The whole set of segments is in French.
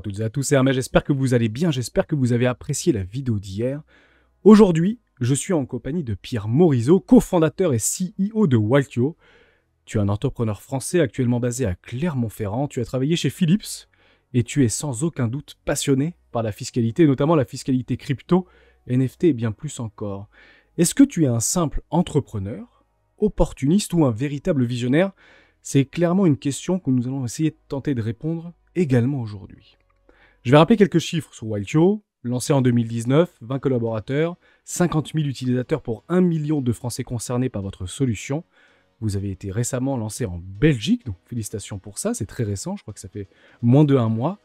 à toutes et à tous, c'est Hermès, j'espère que vous allez bien, j'espère que vous avez apprécié la vidéo d'hier. Aujourd'hui, je suis en compagnie de Pierre Morizot, cofondateur et CEO de Waltio. Tu es un entrepreneur français actuellement basé à Clermont-Ferrand, tu as travaillé chez Philips et tu es sans aucun doute passionné par la fiscalité, notamment la fiscalité crypto, NFT et bien plus encore. Est-ce que tu es un simple entrepreneur, opportuniste ou un véritable visionnaire? C'est clairement une question que nous allons essayer de tenter de répondre également aujourd'hui. Je vais rappeler quelques chiffres sur Waltio. Lancé en 2019, 20 collaborateurs, 50 000 utilisateurs pour 1 million de Français concernés par votre solution. Vous avez été récemment lancé en Belgique, donc félicitations pour ça, c'est très récent, je crois que ça fait moins de 1 mois.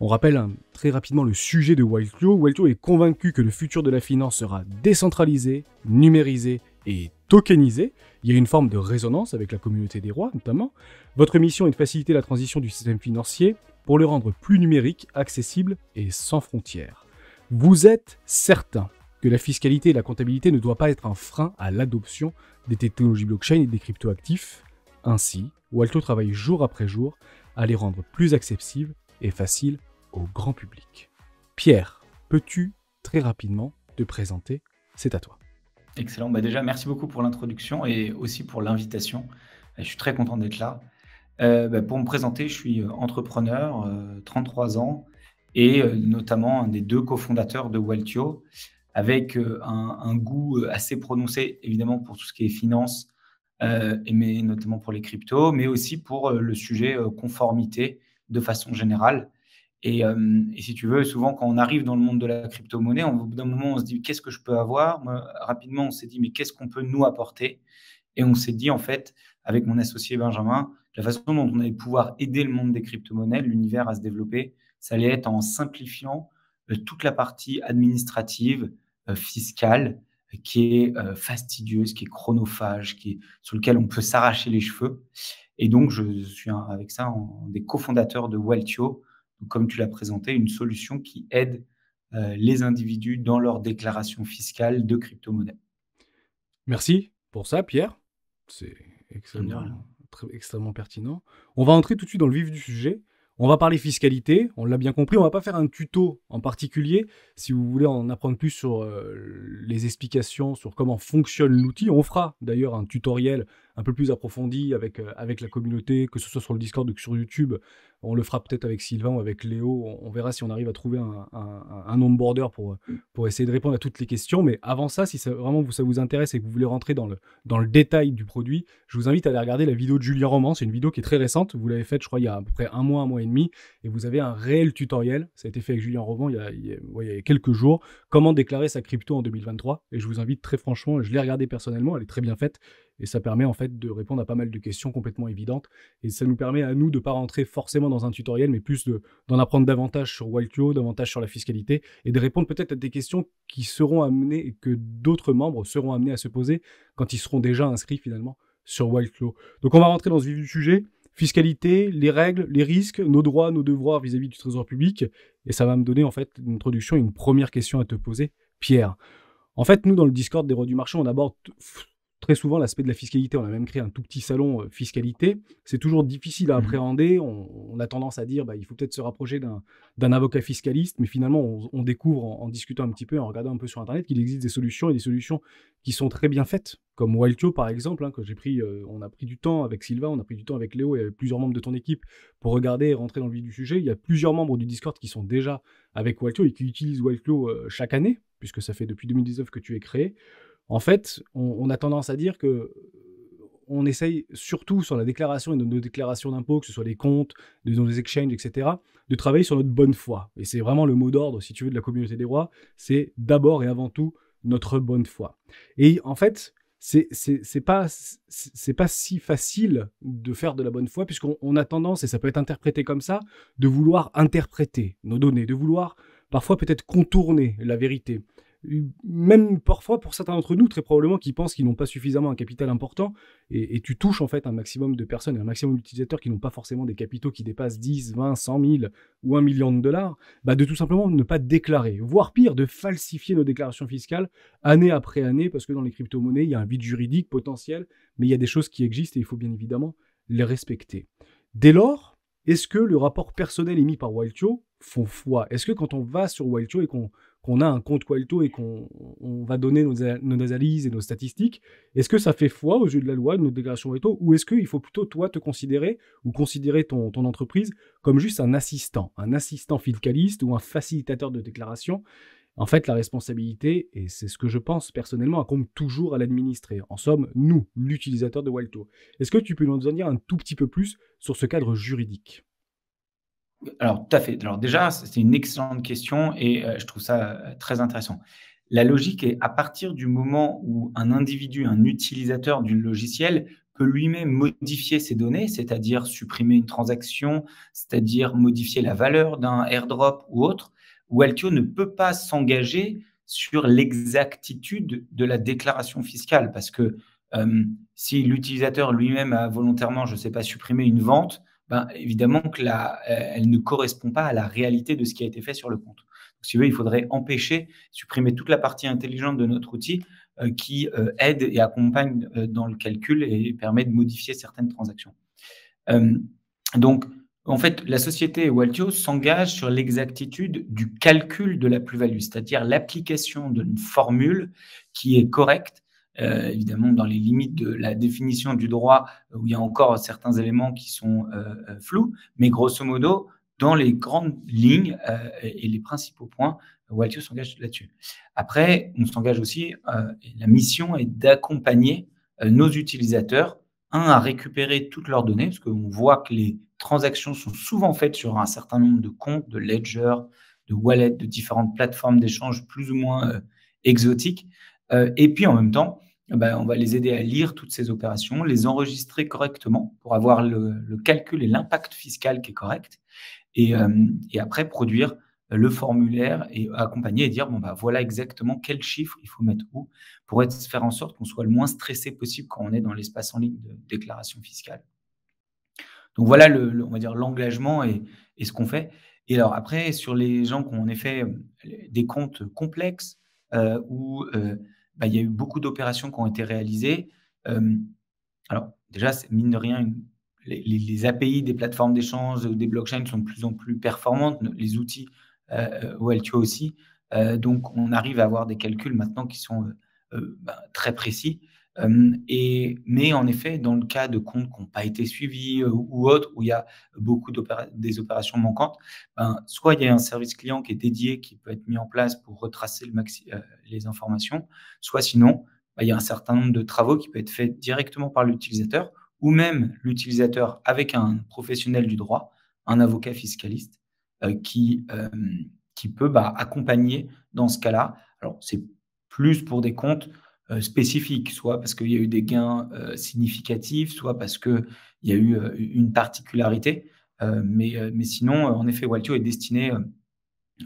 On rappelle très rapidement le sujet de Waltio. Waltio est convaincu que le futur de la finance sera décentralisé, numérisé et tokenisé. Il y a une forme de résonance avec la communauté des rois notamment. Votre mission est de faciliter la transition du système financier pour le rendre plus numérique, accessible et sans frontières. Vous êtes certain que la fiscalité et la comptabilité ne doivent pas être un frein à l'adoption des technologies blockchain et des cryptoactifs. Ainsi, Waltio travaille jour après jour à les rendre plus accessibles et faciles au grand public. Pierre, peux-tu très rapidement te présenter? C'est à toi. Excellent. Bah déjà, merci beaucoup pour l'introduction et aussi pour l'invitation. Je suis très content d'être là. Pour me présenter, je suis entrepreneur, 33 ans, et notamment un des deux cofondateurs de Waltio, avec un goût assez prononcé, évidemment, pour tout ce qui est finance, mais notamment pour les cryptos, mais aussi pour le sujet conformité de façon générale. Et si tu veux, souvent, quand on arrive dans le monde de la crypto-monnaie, au bout d'un moment, on se dit « qu'est-ce que je peux avoir ?» Rapidement, on s'est dit « mais qu'est-ce qu'on peut nous apporter ?» Et on s'est dit, en fait, avec mon associé Benjamin, la façon dont on allait pouvoir aider le monde des crypto-monnaies, l'univers à se développer, ça allait être en simplifiant toute la partie administrative, fiscale, qui est fastidieuse, qui est chronophage, sur lequel on peut s'arracher les cheveux. Et donc, je suis avec ça un des cofondateurs de Waltio, comme tu l'as présenté, une solution qui aide les individus dans leur déclaration fiscale de crypto-monnaie. Merci pour ça, Pierre. C'est extrêmement pertinent. On va entrer tout de suite dans le vif du sujet. On va parler fiscalité, on l'a bien compris. On ne va pas faire un tuto en particulier. Si vous voulez en apprendre plus sur les explications, sur comment fonctionne l'outil, on fera d'ailleurs un tutoriel un peu plus approfondi avec la communauté, que ce soit sur le Discord ou sur YouTube. On le fera peut-être avec Sylvain ou avec Léo. On verra si on arrive à trouver un onboarder pour essayer de répondre à toutes les questions. Mais avant ça, si vraiment ça vous intéresse et que vous voulez rentrer dans le détail du produit, je vous invite à aller regarder la vidéo de Julien Romann. C'est une vidéo qui est très récente. Vous l'avez faite, je crois, il y a à peu près un mois et demi. Et vous avez un réel tutoriel. Ça a été fait avec Julien Romann il y a quelques jours. Comment déclarer sa crypto en 2023. Et je vous invite très franchement, je l'ai regardée personnellement. Elle est très bien faite. Et ça permet en fait de répondre à pas mal de questions complètement évidentes. Et ça nous permet à nous de ne pas rentrer forcément dans un tutoriel, mais plus d'en apprendre davantage sur Waltio, davantage sur la fiscalité, et de répondre peut-être à des questions qui seront amenées et que d'autres membres seront amenés à se poser quand ils seront déjà inscrits finalement sur Waltio. Donc on va rentrer dans ce vif du sujet. Fiscalité, les règles, les risques, nos droits, nos devoirs vis-à-vis du trésor public. Et ça va me donner en fait une introduction, une première question à te poser, Pierre. En fait, nous, dans le Discord des Rois du Marché, on aborde très souvent l'aspect de la fiscalité. On a même créé un tout petit salon fiscalité. C'est toujours difficile à appréhender. On a tendance à dire il faut peut-être se rapprocher d'un avocat fiscaliste, mais finalement on découvre en discutant un petit peu, en regardant un peu sur internet, qu'il existe des solutions et des solutions qui sont très bien faites, comme Waltio par exemple, que j'ai pris. On a pris du temps avec Sylvain, on a pris du temps avec Léo et avec plusieurs membres de ton équipe pour regarder et rentrer dans le vif du sujet. Il y a plusieurs membres du Discord qui sont déjà avec Waltio et qui utilisent Waltio chaque année, puisque ça fait depuis 2019 que tu es créé. En fait, on a tendance à dire qu'on essaye surtout sur la déclaration et nos déclarations d'impôts, que ce soit les comptes, nos exchanges, etc., de travailler sur notre bonne foi. Et c'est vraiment le mot d'ordre, si tu veux, de la communauté des rois, c'est d'abord et avant tout notre bonne foi. Et en fait, c'est pas si facile de faire de la bonne foi, puisqu'on a tendance, et ça peut être interprété comme ça, de vouloir interpréter nos données, de vouloir parfois peut-être contourner la vérité. Même parfois pour certains d'entre nous, très probablement, qui pensent qu'ils n'ont pas suffisamment un capital important, et tu touches en fait un maximum de personnes et un maximum d'utilisateurs qui n'ont pas forcément des capitaux qui dépassent 10, 20, 100 000 ou 1 million de dollars, de tout simplement ne pas déclarer, voire pire, de falsifier nos déclarations fiscales année après année, parce que dans les crypto-monnaies, il y a un vide juridique potentiel, mais il y a des choses qui existent et il faut bien évidemment les respecter. Dès lors, Est-ce que le rapport personnel émis par Waltio font foi? Est-ce que quand on va sur Waltio et qu'on a un compte Waltio et qu'on va donner nos analyses et nos statistiques, est-ce que ça fait foi aux yeux de la loi, de notre déclaration Waltio, ou est-ce qu'il faut plutôt toi te considérer ou considérer ton entreprise comme juste un assistant fiscaliste ou un facilitateur de déclaration? En fait, la responsabilité, et c'est ce que je pense personnellement, incombe toujours à l'administré. En somme, nous, l'utilisateur de Waltio. Est-ce que tu peux nous en dire un tout petit peu plus sur ce cadre juridique? Alors, tout à fait. Alors déjà, c'est une excellente question et je trouve ça très intéressant. La logique est à partir du moment où un individu, un utilisateur du logiciel peut lui-même modifier ses données, c'est-à-dire supprimer une transaction, c'est-à-dire modifier la valeur d'un airdrop ou autre, Waltio ne peut pas s'engager sur l'exactitude de la déclaration fiscale parce que si l'utilisateur lui-même a volontairement, je ne sais pas, supprimé une vente, ben, évidemment que elle ne correspond pas à la réalité de ce qui a été fait sur le compte. Donc, si vous voulez, il faudrait empêcher, supprimer toute la partie intelligente de notre outil qui aide et accompagne dans le calcul et permet de modifier certaines transactions. Donc, en fait, la société Waltio s'engage sur l'exactitude du calcul de la plus-value, c'est-à-dire l'application d'une formule qui est correcte, évidemment dans les limites de la définition du droit où il y a encore certains éléments qui sont flous, mais grosso modo, dans les grandes lignes et les principaux points, Waltio s'engage là-dessus. Après, on s'engage aussi, la mission est d'accompagner nos utilisateurs, à récupérer toutes leurs données, parce qu'on voit que les transactions sont souvent faites sur un certain nombre de comptes, de Ledger, de wallets, de différentes plateformes d'échange plus ou moins exotiques. Et puis, en même temps, on va les aider à lire toutes ces opérations, les enregistrer correctement pour avoir le calcul et l'impact fiscal qui est correct. Et après, produire le formulaire et accompagner et dire bon, voilà exactement quel chiffre il faut mettre où pour faire en sorte qu'on soit le moins stressé possible quand on est dans l'espace en ligne de déclaration fiscale. Donc voilà, on va dire l'engagement et ce qu'on fait. Et alors après, sur les gens qui ont en effet des comptes complexes où il y a eu beaucoup d'opérations qui ont été réalisées. Alors déjà, c'est mine de rien les API des plateformes d'échange ou des blockchains sont de plus en plus performantes, les outils Waltio aussi. Donc, on arrive à avoir des calculs maintenant qui sont très précis. Mais en effet, dans le cas de comptes qui n'ont pas été suivis ou autres, où il y a beaucoup des opérations manquantes, soit il y a un service client qui est dédié, qui peut être mis en place pour retracer les informations, soit sinon, il y a un certain nombre de travaux qui peuvent être faits directement par l'utilisateur ou même l'utilisateur avec un professionnel du droit, un avocat fiscaliste, qui peut accompagner dans ce cas-là. Alors, c'est plus pour des comptes spécifiques, soit parce qu'il y a eu des gains significatifs, soit parce qu'il y a eu une particularité. Mais sinon, en effet, Waltio est destiné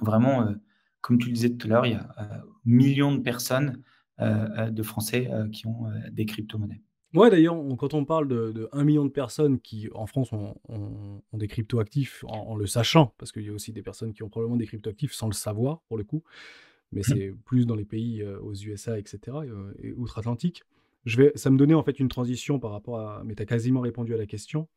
vraiment, comme tu le disais tout à l'heure, il y a millions de personnes, de Français, qui ont des crypto-monnaies. Ouais, d'ailleurs, quand on parle de 1 million de personnes qui, en France, ont des crypto-actifs en le sachant, parce qu'il y a aussi des personnes qui ont probablement des crypto-actifs sans le savoir, pour le coup, mais c'est plus dans les pays aux USA, etc., et outre-Atlantique. Ça me donnait en fait une transition par rapport à... Mais tu as quasiment répondu à la question.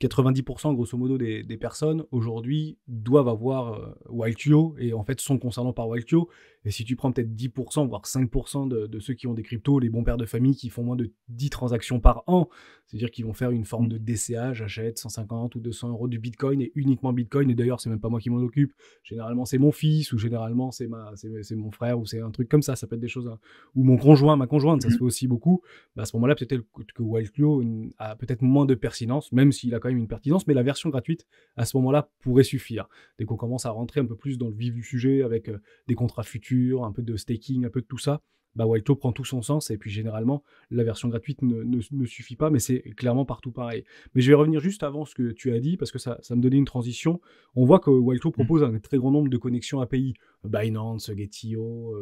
90% grosso modo des personnes aujourd'hui doivent avoir Waltio et en fait sont concernés par Waltio. Et si tu prends peut-être 10%, voire 5% de ceux qui ont des cryptos, les bons pères de famille qui font moins de 10 transactions par an, c'est-à-dire qu'ils vont faire une forme de DCA, j'achète 150 ou 200 euros du Bitcoin et uniquement Bitcoin. Et d'ailleurs, c'est même pas moi qui m'en occupe. Généralement, c'est mon fils ou généralement, c'est mon frère ou c'est un truc comme ça. Ça peut être des choses... Ou mon conjoint, ma conjointe, ça se fait aussi beaucoup. À ce moment-là, peut-être que Waltio a peut-être moins de pertinence, même s'il a quand une pertinence, mais la version gratuite à ce moment-là pourrait suffire. Dès qu'on commence à rentrer un peu plus dans le vif du sujet avec des contrats futurs, un peu de staking, un peu de tout ça, Waltio prend tout son sens et puis généralement la version gratuite ne suffit pas, mais c'est clairement partout pareil. Mais je vais revenir juste avant ce que tu as dit parce que ça me donnait une transition. On voit que Waltio propose un très grand nombre de connexions API, Binance, Getio,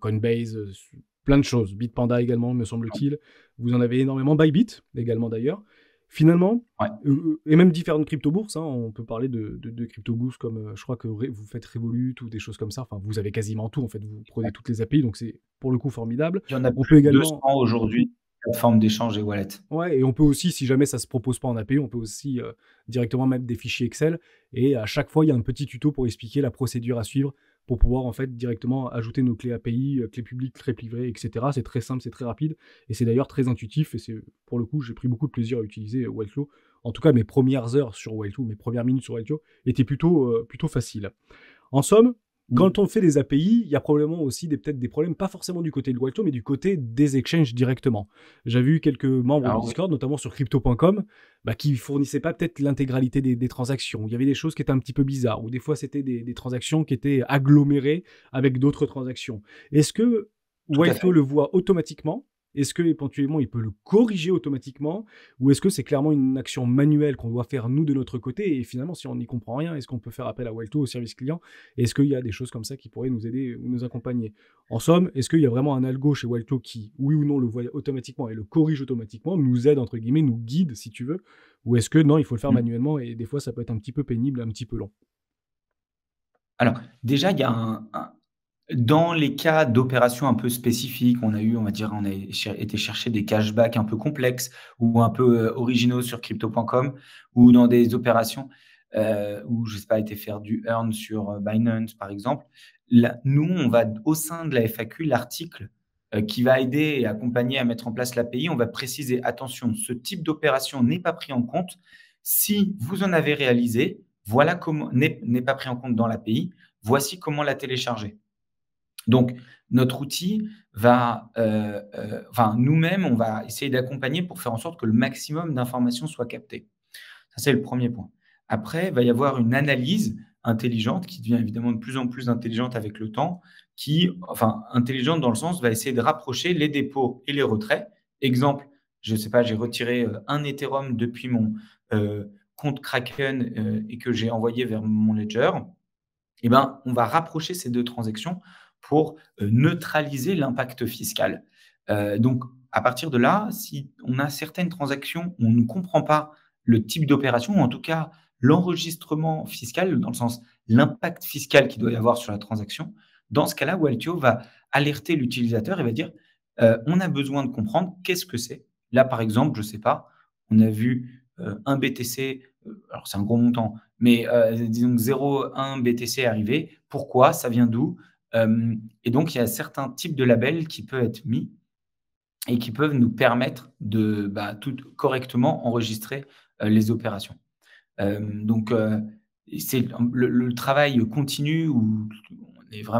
Coinbase, plein de choses, Bitpanda également me semble-t-il. Vous en avez énormément, Bybit également d'ailleurs. Finalement, ouais. Et même différentes crypto-bourses, on peut parler de crypto-bourses comme, je crois que vous faites Revolut ou des choses comme ça, enfin, vous avez quasiment tout, en fait, vous prenez toutes les API, donc c'est pour le coup formidable. Il y en a plus de 200 aujourd'hui. plateformes d'échange et wallets. Ouais, et on peut aussi, si jamais ça ne se propose pas en API, on peut aussi directement mettre des fichiers Excel. Et à chaque fois, il y a un petit tuto pour expliquer la procédure à suivre pour pouvoir en fait directement ajouter nos clés API, clés publiques, clés privées, etc. C'est très simple, c'est très rapide et c'est d'ailleurs très intuitif. Et c'est, pour le coup, j'ai pris beaucoup de plaisir à utiliser Waltio. En tout cas, mes premières heures sur Waltio, mes premières minutes sur Waltio étaient plutôt faciles. En somme, quand on fait des API, il y a probablement aussi peut-être des problèmes, pas forcément du côté de Waltio, mais du côté des exchanges directement. J'avais eu quelques membres de Discord, notamment sur Crypto.com, qui ne fournissaient pas peut-être l'intégralité des transactions. Il y avait des choses qui étaient un petit peu bizarres, ou des fois, c'était des transactions qui étaient agglomérées avec d'autres transactions. Est-ce que Waltio le voit automatiquement ? Est-ce que éventuellement il peut le corriger automatiquement, ou est-ce que c'est clairement une action manuelle qu'on doit faire nous de notre côté? Et finalement, si on n'y comprend rien, est-ce qu'on peut faire appel à Waltio, au service client? Est-ce qu'il y a des choses comme ça qui pourraient nous aider ou nous accompagner? En somme, est-ce qu'il y a vraiment un algo chez Waltio qui, oui ou non, le voit automatiquement et le corrige automatiquement, nous aide entre guillemets, nous guide si tu veux? Ou est-ce que non, il faut le faire manuellement et des fois ça peut être un petit peu pénible, un petit peu long? Alors déjà, il y a dans les cas d'opérations un peu spécifiques, on a été chercher des cashbacks un peu complexes ou un peu originaux sur Crypto.com, ou dans des opérations où, je ne sais pas, été faire du earn sur Binance, par exemple. Là, nous, on va, au sein de la FAQ, l'article qui va aider et accompagner à mettre en place l'API, on va préciser, attention, ce type d'opération n'est pas pris en compte. Si vous en avez réalisé, voilà comment, n'est pas pris en compte dans l'API, voici comment la télécharger. Donc, notre outil va… nous-mêmes, on va essayer d'accompagner pour faire en sorte que le maximum d'informations soit captées. Ça, c'est le premier point. Après, il va y avoir une analyse intelligente qui devient évidemment de plus en plus intelligente avec le temps, intelligente dans le sens, va essayer de rapprocher les dépôts et les retraits. Exemple, je ne sais pas, j'ai retiré un Ethereum depuis mon compte Kraken et que j'ai envoyé vers mon Ledger. Eh bien, on va rapprocher ces deux transactions pour neutraliser l'impact fiscal. Donc, à partir de là, si on a certaines transactions où on ne comprend pas le type d'opération, ou en tout cas l'enregistrement fiscal, dans le sens l'impact fiscal qu'il doit y avoir sur la transaction, dans ce cas-là, Waltio va alerter l'utilisateur et va dire on a besoin de comprendre qu'est-ce que c'est. Là, par exemple, je ne sais pas, on a vu un BTC, alors c'est un gros montant, mais disons 0,1 BTC arrivé. Pourquoi? Ça vient d'où? Et donc, il y a certains types de labels qui peuvent être mis et qui peuvent nous permettre de tout correctement enregistrer les opérations. Donc, c'est le travail continu où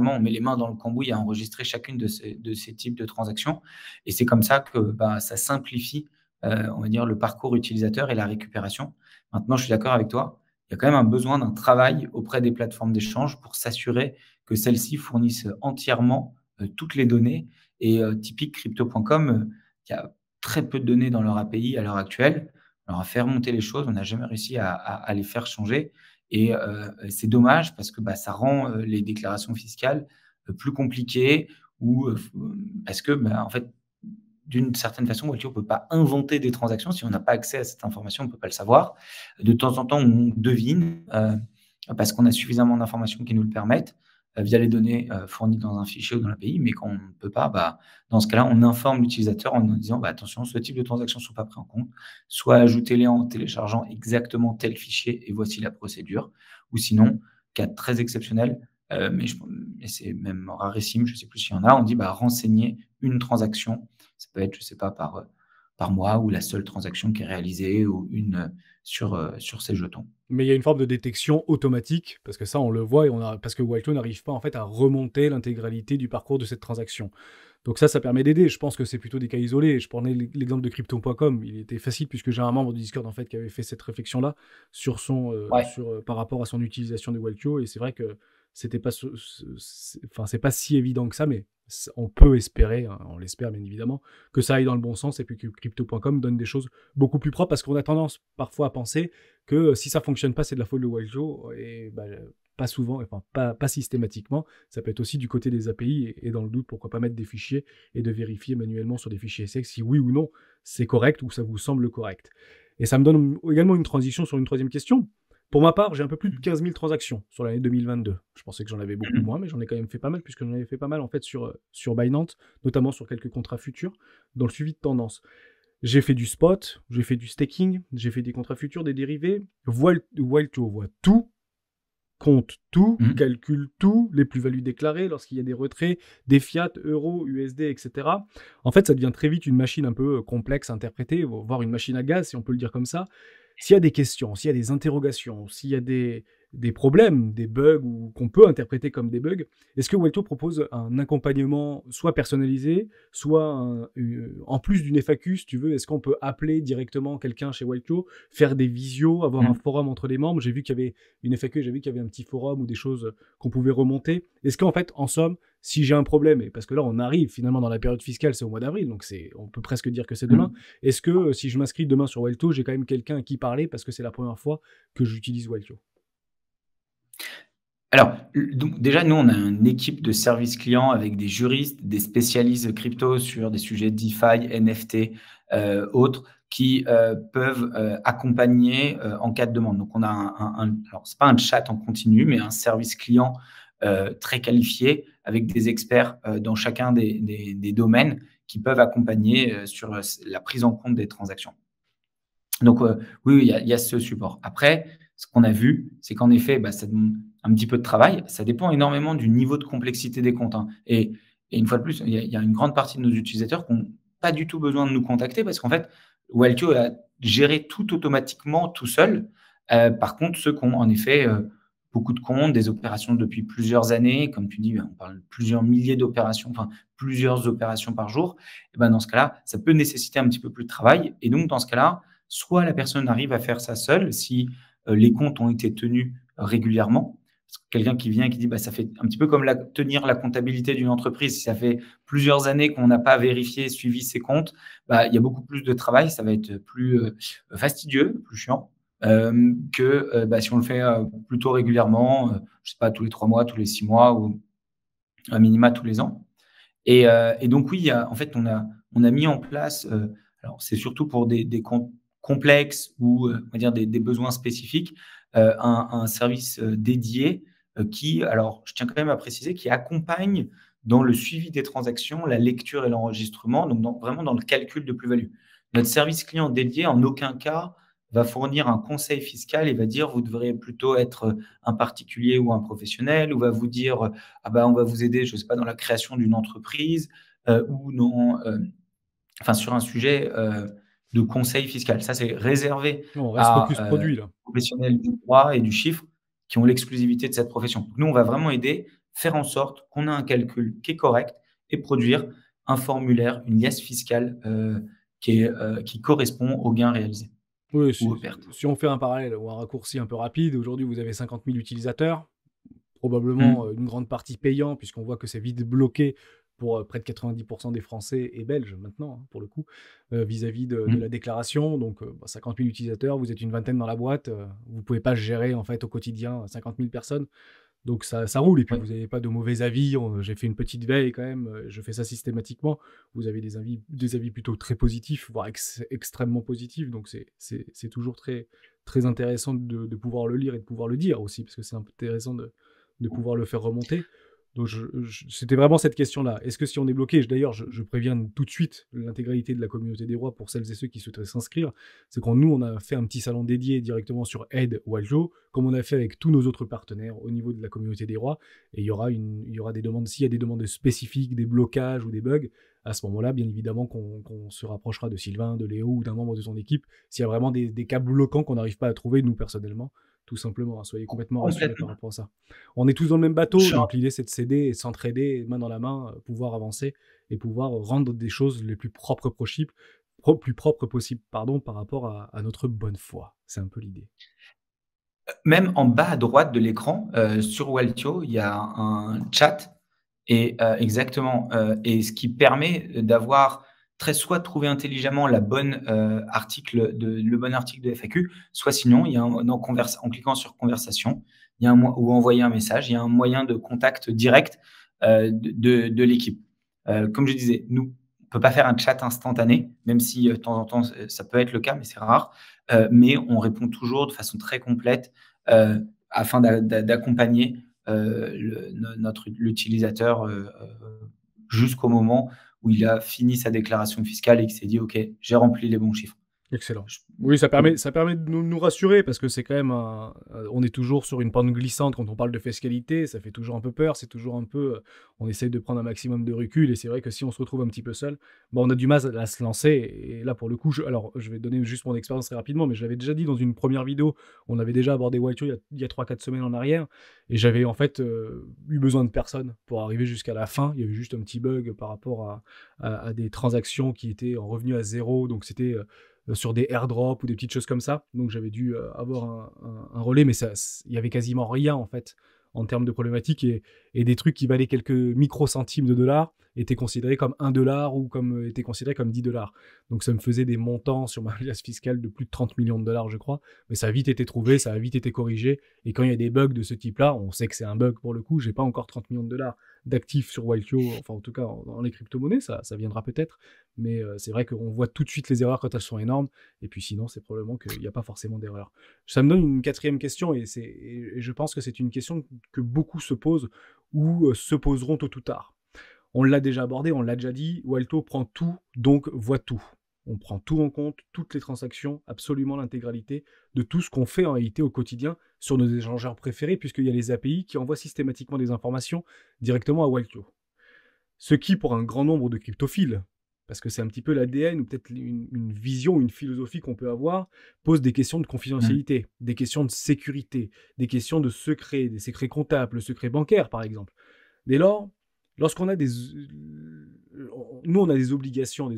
on met les mains dans le cambouis à enregistrer chacune de ces types de transactions. Et c'est comme ça que ça simplifie, on va dire, le parcours utilisateur et la récupération. Maintenant, je suis d'accord avec toi. Il y a quand même un besoin d'un travail auprès des plateformes d'échange pour s'assurer que celles-ci fournissent entièrement toutes les données. Et typique Crypto.com, il y a très peu de données dans leur API à l'heure actuelle. On leur a fait remonter les choses, on n'a jamais réussi à les faire changer. Et c'est dommage parce que ça rend les déclarations fiscales plus compliquées ou parce que, en fait, d'une certaine façon, Waltio ne peut pas inventer des transactions. Si on n'a pas accès à cette information, on ne peut pas le savoir. De temps en temps, on devine parce qu'on a suffisamment d'informations qui nous le permettent via les données fournies dans un fichier ou dans l'API, mais qu'on ne peut pas, dans ce cas-là, on informe l'utilisateur en disant attention, ce type de transactions ne sont pas prises en compte, soit ajoutez-les en téléchargeant exactement tel fichier et voici la procédure, ou sinon, cas très exceptionnel, mais c'est même rarissime, je ne sais plus s'il y en a, on dit renseignez une transaction. Ça peut être, je ne sais pas, par mois ou la seule transaction qui est réalisée ou une sur ces jetons. Mais il y a une forme de détection automatique parce que ça, on le voit, parce que Waltio n'arrive pas en fait à remonter l'intégralité du parcours de cette transaction. Donc ça permet d'aider. Je pense que c'est plutôt des cas isolés. Je prenais l'exemple de Crypto.com. Il était facile puisque j'ai un membre du Discord en fait qui avait fait cette réflexion-là sur par rapport à son utilisation de Waltio. Et c'est vrai que c'est pas si évident que ça, mais on peut espérer, on l'espère bien évidemment, que ça aille dans le bon sens et puis que Crypto.com donne des choses beaucoup plus propres parce qu'on a tendance parfois à penser que si ça ne fonctionne pas, c'est de la faute de Waltio et pas souvent, enfin pas systématiquement. Ça peut être aussi du côté des API et dans le doute, pourquoi pas mettre des fichiers et de vérifier manuellement sur des fichiers SX si oui ou non c'est correct ou ça vous semble correct. Et ça me donne également une transition sur une troisième question. Pour ma part, j'ai un peu plus de 15 000 transactions sur l'année 2022. Je pensais que j'en avais beaucoup moins, mais j'en ai quand même fait pas mal, puisque j'en avais fait pas mal en fait sur Binance, notamment sur quelques contrats futurs, dans le suivi de tendance. J'ai fait du spot, j'ai fait du staking, j'ai fait des contrats futurs, des dérivés. Waltio voit tout, compte tout, calcule tout, les plus-values déclarées lorsqu'il y a des retraits, des fiat, euros, USD, etc. En fait, ça devient très vite une machine un peu complexe à interpréter, voire une machine à gaz, si on peut le dire comme ça. S'il y a des questions, s'il y a des interrogations, s'il y a des problèmes, des bugs ou qu'on peut interpréter comme des bugs, est-ce que Waltio propose un accompagnement soit personnalisé, soit en plus d'une FAQ, si tu veux, est-ce qu'on peut appeler directement quelqu'un chez Waltio, faire des visios, avoir un forum entre les membres? J'ai vu qu'il y avait une FAQ, j'ai vu qu'il y avait un petit forum ou des choses qu'on pouvait remonter. Est-ce qu'en fait, en somme, si j'ai un problème, et parce que là, on arrive finalement dans la période fiscale, c'est au mois d'avril, donc on peut presque dire que c'est demain, est-ce que si je m'inscris demain sur Waltio, j'ai quand même quelqu'un à qui parler parce que c'est la première fois que j'utilise Waltio? Alors, donc déjà, nous, on a une équipe de service client avec des juristes, des spécialistes crypto sur des sujets DeFi, NFT, autres, qui peuvent accompagner en cas de demande. Donc, on a alors, c'est pas un chat en continu, mais un service client très qualifié avec des experts dans chacun des domaines qui peuvent accompagner sur la prise en compte des transactions. Donc, oui, il y a ce support. Après, ce qu'on a vu, c'est qu'en effet, ça demande un petit peu de travail. Ça dépend énormément du niveau de complexité des comptes. Et une fois de plus, il y a une grande partie de nos utilisateurs qui n'ont pas du tout besoin de nous contacter parce qu'en fait, Waltio a géré tout automatiquement, tout seul. Par contre, ceux qui ont en effet beaucoup de comptes, des opérations depuis plusieurs années, comme tu dis, on parle de plusieurs milliers d'opérations, enfin plusieurs opérations par jour, et dans ce cas-là, ça peut nécessiter un petit peu plus de travail. Et donc, dans ce cas-là, soit la personne arrive à faire ça seule si les comptes ont été tenus régulièrement. Quelqu'un qui vient et qui dit ça fait un petit peu comme tenir la comptabilité d'une entreprise. Si ça fait plusieurs années qu'on n'a pas vérifié, suivi ses comptes, il y a beaucoup plus de travail. Ça va être plus fastidieux, plus chiant que si on le fait plutôt régulièrement, je sais pas, tous les 3 mois, tous les 6 mois ou à minima tous les ans. Et donc, oui, en fait, on a mis en place, alors c'est surtout pour des comptes complexes ou on va dire des besoins spécifiques, un service dédié qui, alors je tiens quand même à préciser, qui accompagne dans le suivi des transactions, la lecture et l'enregistrement, donc vraiment dans le calcul de plus-value. Notre service client dédié, en aucun cas, va fournir un conseil fiscal et va dire vous devrez plutôt être un particulier ou un professionnel, ou va vous dire on va vous aider, je ne sais pas, dans la création d'une entreprise ou non, enfin sur un sujet de conseil fiscal. Ça, c'est réservé à des professionnels du droit et du chiffre qui ont l'exclusivité de cette profession. Nous, on va vraiment aider, faire en sorte qu'on a un calcul qui est correct et produire un formulaire, une liasse fiscale qui correspond aux gains réalisés. Oui, ou aux pertes. Si on fait un parallèle ou un raccourci un peu rapide, aujourd'hui, vous avez 50 000 utilisateurs, probablement une grande partie payant, puisqu'on voit que c'est vite bloqué pour près de 90% des Français et Belges maintenant, pour le coup, vis-à-vis de la déclaration. Donc, 50 000 utilisateurs, vous êtes une vingtaine dans la boîte, vous ne pouvez pas gérer en fait au quotidien 50 000 personnes. Donc, ça roule. Et puis, vous n'avez pas de mauvais avis. J'ai fait une petite veille quand même. Je fais ça systématiquement. Vous avez des avis plutôt très positifs, voire extrêmement positifs. Donc, c'est toujours très, très intéressant de pouvoir le lire et de pouvoir le dire aussi, parce que c'est intéressant de pouvoir le faire remonter. Donc, c'était vraiment cette question-là. Est-ce que si on est bloqué, d'ailleurs, je préviens tout de suite l'intégralité de la communauté des rois pour celles et ceux qui souhaiteraient s'inscrire, c'est qu'on nous, on a fait un petit salon dédié directement sur Aide Waltio, comme on a fait avec tous nos autres partenaires au niveau de la communauté des rois. Et il y aura des demandes, s'il y a des demandes spécifiques, des blocages ou des bugs, à ce moment-là, bien évidemment, qu'on se rapprochera de Sylvain, de Léo ou d'un membre de son équipe. S'il y a vraiment des cas bloquants qu'on n'arrive pas à trouver, nous, personnellement, tout simplement, soyez complètement rassurés par rapport à ça. On est tous dans le même bateau, donc l'idée c'est de s'aider et s'entraider, main dans la main, pouvoir avancer et pouvoir rendre des choses les plus propres possibles, par rapport à notre bonne foi. C'est un peu l'idée. Même en bas à droite de l'écran, sur Waltio, il y a un chat et exactement, et ce qui permet d'avoir soit trouver intelligemment le bon article de FAQ, soit sinon, il y a en cliquant sur conversation, il y a ou envoyer un message, il y a un moyen de contact direct de l'équipe. Comme je disais, nous, on ne peut pas faire un chat instantané, même si de temps en temps, ça peut être le cas, mais c'est rare. Mais on répond toujours de façon très complète afin d'accompagner l'utilisateur jusqu'au moment où il a fini sa déclaration fiscale et qu'il s'est dit « Ok, j'ai rempli les bons chiffres ». Excellent. Oui, ça permet de nous rassurer parce que c'est quand même on est toujours sur une pente glissante quand on parle de fiscalité, ça fait toujours un peu peur, c'est toujours un peu, on essaye de prendre un maximum de recul et c'est vrai que si on se retrouve un petit peu seul, bah, on a du mal à se lancer et là pour le coup, je vais donner juste mon expérience très rapidement, mais je l'avais déjà dit dans une première vidéo, on avait déjà abordé Waltio il y a 3-4 semaines en arrière et j'avais en fait eu besoin de personne pour arriver jusqu'à la fin, il y avait juste un petit bug par rapport à des transactions qui étaient en revenu à zéro, donc c'était... sur des airdrops ou des petites choses comme ça. Donc, j'avais dû avoir un relais, mais il n'y avait quasiment rien, en fait, en termes de problématiques. Et des trucs qui valaient quelques micro-centimes de dollars étaient considérés comme 1 dollar ou étaient considérés comme 10 dollars. Donc, ça me faisait des montants sur ma liasse fiscale de plus de 30 millions de dollars, je crois. Mais ça a vite été trouvé, ça a vite été corrigé. Et quand il y a des bugs de ce type-là, on sait que c'est un bug pour le coup. Je n'ai pas encore 30 millions de dollars d'actifs sur Waltio, enfin en tout cas dans les crypto-monnaies, ça viendra peut-être, mais c'est vrai qu'on voit tout de suite les erreurs quand elles sont énormes, et puis sinon c'est probablement qu'il n'y a pas forcément d'erreur. Ça me donne une quatrième question, et je pense que c'est une question que beaucoup se posent, ou se poseront tôt ou tard. On l'a déjà abordé, on l'a déjà dit, Waltio prend tout, donc voit tout. On prend tout en compte, toutes les transactions, absolument l'intégralité de tout ce qu'on fait en réalité au quotidien sur nos échangeurs préférés, puisqu'il y a les API qui envoient systématiquement des informations directement à Waltio. Ce qui, pour un grand nombre de cryptophiles, parce que c'est un petit peu l'ADN ou peut-être une vision, une philosophie qu'on peut avoir, pose des questions de confidentialité, des questions de sécurité, des questions de secret, des secrets comptables, le secret bancaire par exemple. Dès lors, lorsqu'on a nous, on a des obligations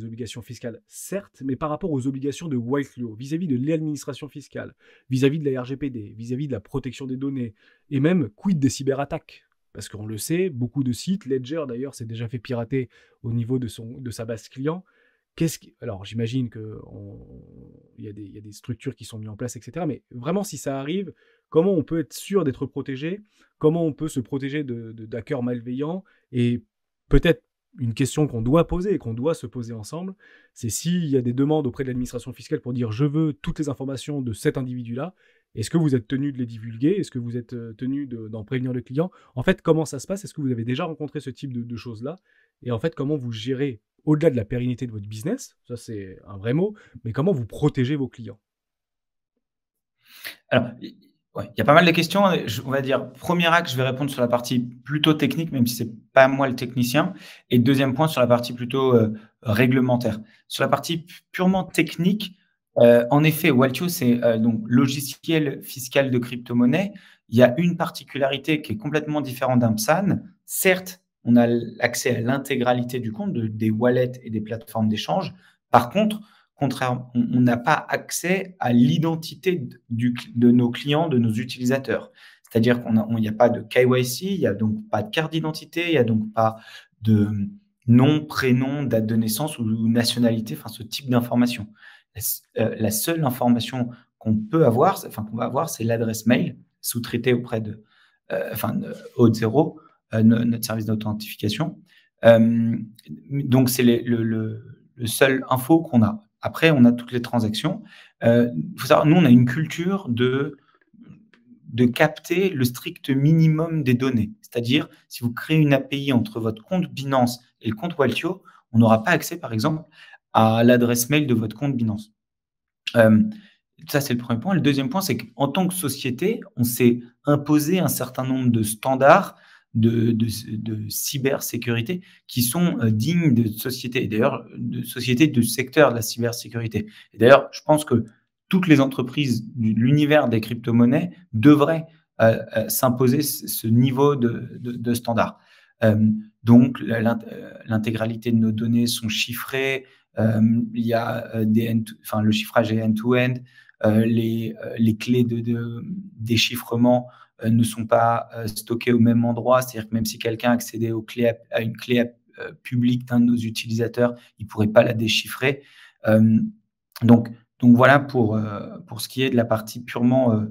fiscales, certes, mais par rapport aux obligations de Waltio, vis-à-vis de l'administration fiscale, vis-à-vis de la RGPD, vis-à-vis de la protection des données, et même quid des cyberattaques. Parce qu'on le sait, beaucoup de sites, Ledger d'ailleurs s'est déjà fait pirater au niveau de sa base client. Alors j'imagine qu'il y a des structures qui sont mises en place, etc. Mais vraiment, si ça arrive, comment on peut être sûr d'être protégé? Comment on peut se protéger d'hackers malveillants? Et peut-être une question qu'on doit poser et qu'on doit se poser ensemble, c'est s'il y a des demandes auprès de l'administration fiscale pour dire « je veux toutes les informations de cet individu-là », est-ce que vous êtes tenu de les divulguer? Est-ce que vous êtes tenu d'en prévenir le client? En fait, comment ça se passe? Est-ce que vous avez déjà rencontré ce type de choses-là? Et en fait, comment vous gérez, au-delà de la pérennité de votre business, ça c'est un vrai mot, mais comment vous protégez vos clients? Alors, il y a pas mal de questions. On va dire, premier axe, je vais répondre sur la partie plutôt technique, même si ce n'est pas moi le technicien. Et deuxième point, sur la partie plutôt réglementaire. Sur la partie purement technique, en effet, Waltio, c'est donc logiciel fiscal de crypto-monnaie. Il y a une particularité qui est complètement différente d'un PSAN. Certes, on a accès à l'intégralité du compte des wallets et des plateformes d'échange. Par contre, on n'a pas accès à l'identité de nos clients, de nos utilisateurs. C'est-à-dire qu'il n'y a pas de KYC, il n'y a donc pas de carte d'identité, il n'y a donc pas de nom, prénom, date de naissance ou nationalité, enfin ce type d'information. La seule information qu'on va avoir, c'est l'adresse mail sous-traitée auprès de Auth0, notre service d'authentification. Donc, c'est le seul info qu'on a. Après, on a toutes les transactions. Faut savoir, nous, on a une culture de capter le strict minimum des données. C'est-à-dire, si vous créez une API entre votre compte Binance et le compte Waltio, on n'aura pas accès, par exemple, à l'adresse mail de votre compte Binance. Ça, c'est le premier point. Le deuxième point, c'est qu'en tant que société, on s'est imposé un certain nombre de standards de cybersécurité qui sont dignes de sociétés, d'ailleurs, de sociétés du secteur de la cybersécurité. Et d'ailleurs, je pense que toutes les entreprises de l'univers des crypto-monnaies devraient s'imposer ce niveau de standards. Donc, l'intégralité de nos données sont chiffrées, il y a le chiffrage est end-to-end, les clés de déchiffrement ne sont pas stockées au même endroit, c'est-à-dire que même si quelqu'un accédait à une clé publique d'un de nos utilisateurs, il ne pourrait pas la déchiffrer. Donc voilà pour ce qui est de la partie purement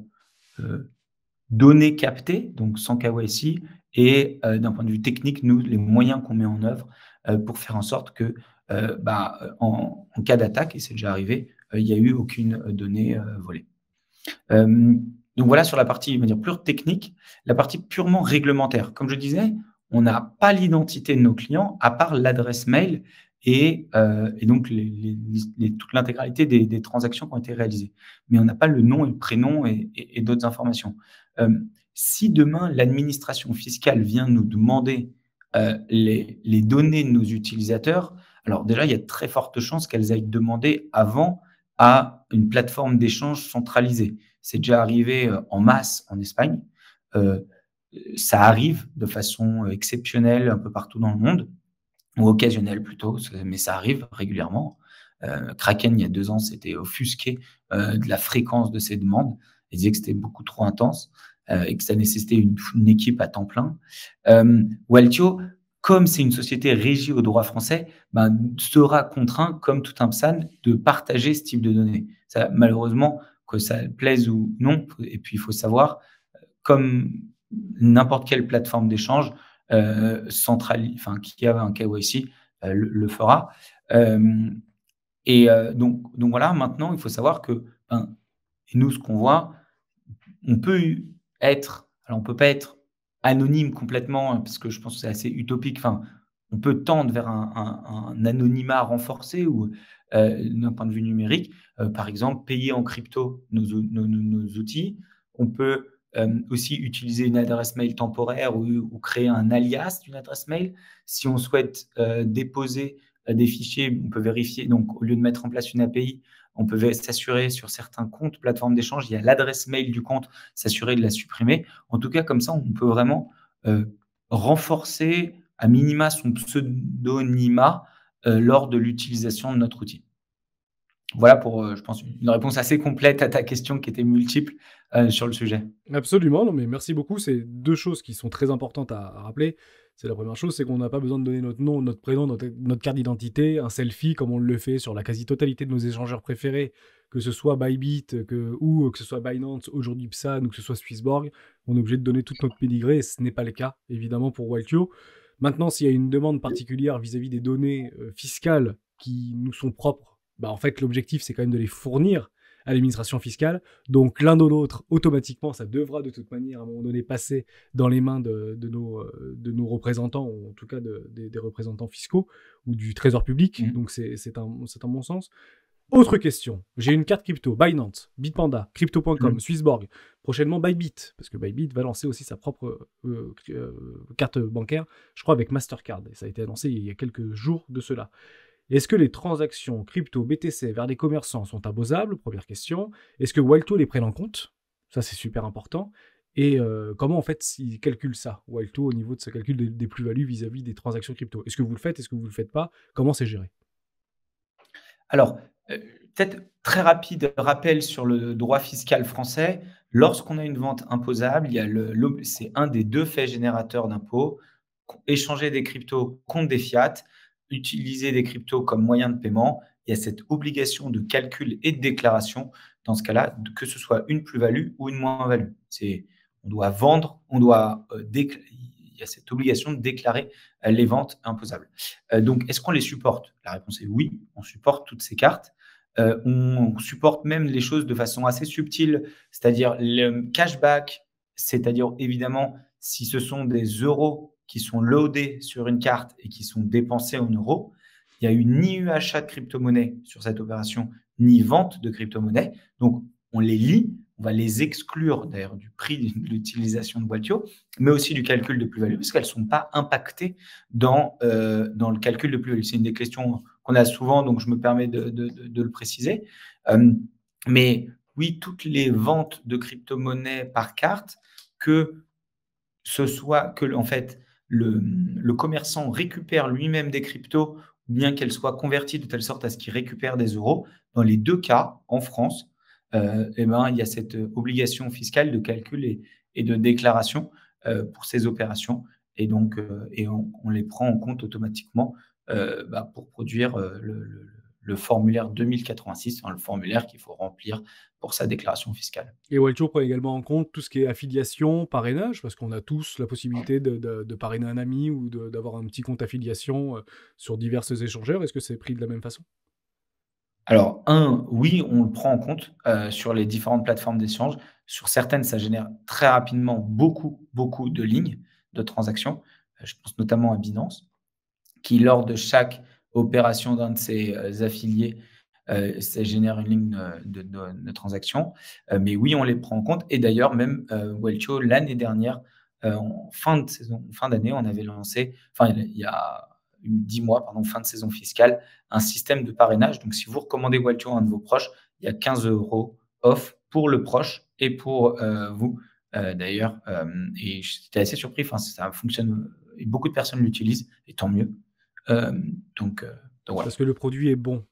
données captées, donc sans KYC, et d'un point de vue technique, nous, les moyens qu'on met en œuvre pour faire en sorte que en cas d'attaque, et c'est déjà arrivé, il n'y a eu aucune donnée volée. Donc voilà sur la partie, on va dire, pure technique, la partie purement réglementaire. Comme je disais, on n'a pas l'identité de nos clients à part l'adresse mail et donc toute l'intégralité des transactions qui ont été réalisées. Mais on n'a pas le nom et le prénom et d'autres informations. Si demain, l'administration fiscale vient nous demander les données de nos utilisateurs, alors déjà, il y a de très fortes chances qu'elles aillent demander avant à une plateforme d'échange centralisée. C'est déjà arrivé en masse en Espagne. Ça arrive de façon exceptionnelle un peu partout dans le monde, ou occasionnelle plutôt, mais ça arrive régulièrement. Kraken, il y a 2 ans, s'était offusqué de la fréquence de ces demandes. Il disait que c'était beaucoup trop intense et que ça nécessitait une équipe à temps plein. Waltio, comme c'est une société régie au droit français, ben, sera contraint, comme tout un PSAN, de partager ce type de données. Ça, malheureusement, que ça plaise ou non, et puis il faut savoir, comme n'importe quelle plateforme d'échange qui a un KYC le fera. Donc voilà, maintenant, il faut savoir que ben, nous, ce qu'on voit, on peut être, alors on ne peut pas être anonyme complètement, parce que je pense que c'est assez utopique. Enfin, on peut tendre vers un anonymat renforcé ou d'un point de vue numérique. Par exemple, payer en crypto nos outils. On peut aussi utiliser une adresse mail temporaire ou créer un alias d'une adresse mail. Si on souhaite déposer des fichiers, on peut vérifier. Donc, au lieu de mettre en place une API, on peut s'assurer sur certains comptes, plateformes d'échange, il y a l'adresse mail du compte, s'assurer de la supprimer. En tout cas, comme ça, on peut vraiment renforcer à minima son pseudonymat lors de l'utilisation de notre outil. Voilà pour, je pense, une réponse assez complète à ta question qui était multiple sur le sujet. Absolument, non, mais merci beaucoup. C'est 2 choses qui sont très importantes à rappeler. C'est la première chose, c'est qu'on n'a pas besoin de donner notre nom, notre prénom, notre carte d'identité, un selfie, comme on le fait sur la quasi-totalité de nos échangeurs préférés, que ce soit Bybit ou que ce soit Binance, aujourd'hui Psan, ou que ce soit SwissBorg. On est obligé de donner toute notre pédigrée et ce n'est pas le cas, évidemment, pour Waltio. Maintenant, s'il y a une demande particulière vis-à-vis des données fiscales qui nous sont propres, bah, en fait, l'objectif, c'est quand même de les fournir à l'administration fiscale. Donc, l'un de l'autre, automatiquement, ça devra de toute manière, à un moment donné, passer dans les mains de nos représentants, ou en tout cas des représentants fiscaux ou du trésor public. Mmh. Donc, c'est un bon sens. Autre question. J'ai une carte crypto, Binance, Bitpanda, Crypto.com, SwissBorg, prochainement Bybit, parce que Bybit va lancer aussi sa propre carte bancaire, je crois, avec Mastercard. Et ça a été annoncé il y a quelques jours de cela. Est-ce que les transactions crypto BTC vers des commerçants sont imposables? Première question. Est-ce que Waltio les prenne en compte? Ça, c'est super important. Et comment, en fait, il calcule ça, Waltio, au niveau de ce calcul des plus-values vis-à-vis des transactions crypto? Est-ce que vous le faites? Est-ce que vous ne le faites pas? Comment c'est géré? Alors, peut-être très rapide rappel sur le droit fiscal français. Lorsqu'on a une vente imposable, c'est un des 2 faits générateurs d'impôts. Échanger des cryptos contre des fiat, utiliser des cryptos comme moyen de paiement, il y a cette obligation de calcul et de déclaration, dans ce cas-là, que ce soit une plus-value ou une moins-value. On doit vendre, il y a cette obligation de déclarer les ventes imposables. Donc, est-ce qu'on les supporte? La réponse est oui, on supporte toutes ces cartes. On supporte même les choses de façon assez subtile, c'est-à-dire le cashback, c'est-à-dire évidemment, si ce sont des euros qui sont loadés sur une carte et qui sont dépensés en euros, il n'y a eu ni achat de crypto-monnaie sur cette opération, ni vente de crypto-monnaie. Donc, on les lie, on va les exclure d'ailleurs du prix de l'utilisation de Waltio, mais aussi du calcul de plus-value, parce qu'elles ne sont pas impactées dans le calcul de plus-value. C'est une des questions qu'on a souvent, donc je me permets de le préciser. Mais oui, toutes les ventes de crypto-monnaie par carte, que ce soit que, en fait, le commerçant récupère lui-même des cryptos ou bien qu'elles soient converties de telle sorte à ce qu'il récupère des euros. Dans les 2 cas, en France, il y a cette obligation fiscale de calcul et de déclaration pour ces opérations. Et donc, on les prend en compte automatiquement pour produire le formulaire 2086, hein, le formulaire qu'il faut remplir pour sa déclaration fiscale. Et Waltio prend également en compte tout ce qui est affiliation, parrainage, parce qu'on a tous la possibilité de parrainer un ami ou d'avoir un petit compte affiliation sur diverses échangeurs. Est-ce que c'est pris de la même façon? Alors, un, oui, on le prend en compte sur les différentes plateformes d'échange. Sur certaines, ça génère très rapidement beaucoup de lignes de transactions. Je pense notamment à Binance, qui, lors de chaque opération d'un de ses affiliés, ça génère une ligne de transaction. Mais oui, on les prend en compte. Et d'ailleurs, même Waltio, l'année dernière, en fin de saison, fin d'année, on avait lancé, enfin, il y a 10 mois, pardon, fin de saison fiscale, un système de parrainage. Donc, si vous recommandez Waltio à un de vos proches, il y a 15 € off pour le proche et pour vous, d'ailleurs. Et j'étais assez surpris. Enfin, ça fonctionne. Et beaucoup de personnes l'utilisent, et tant mieux. Donc voilà. Parce que le produit est bon.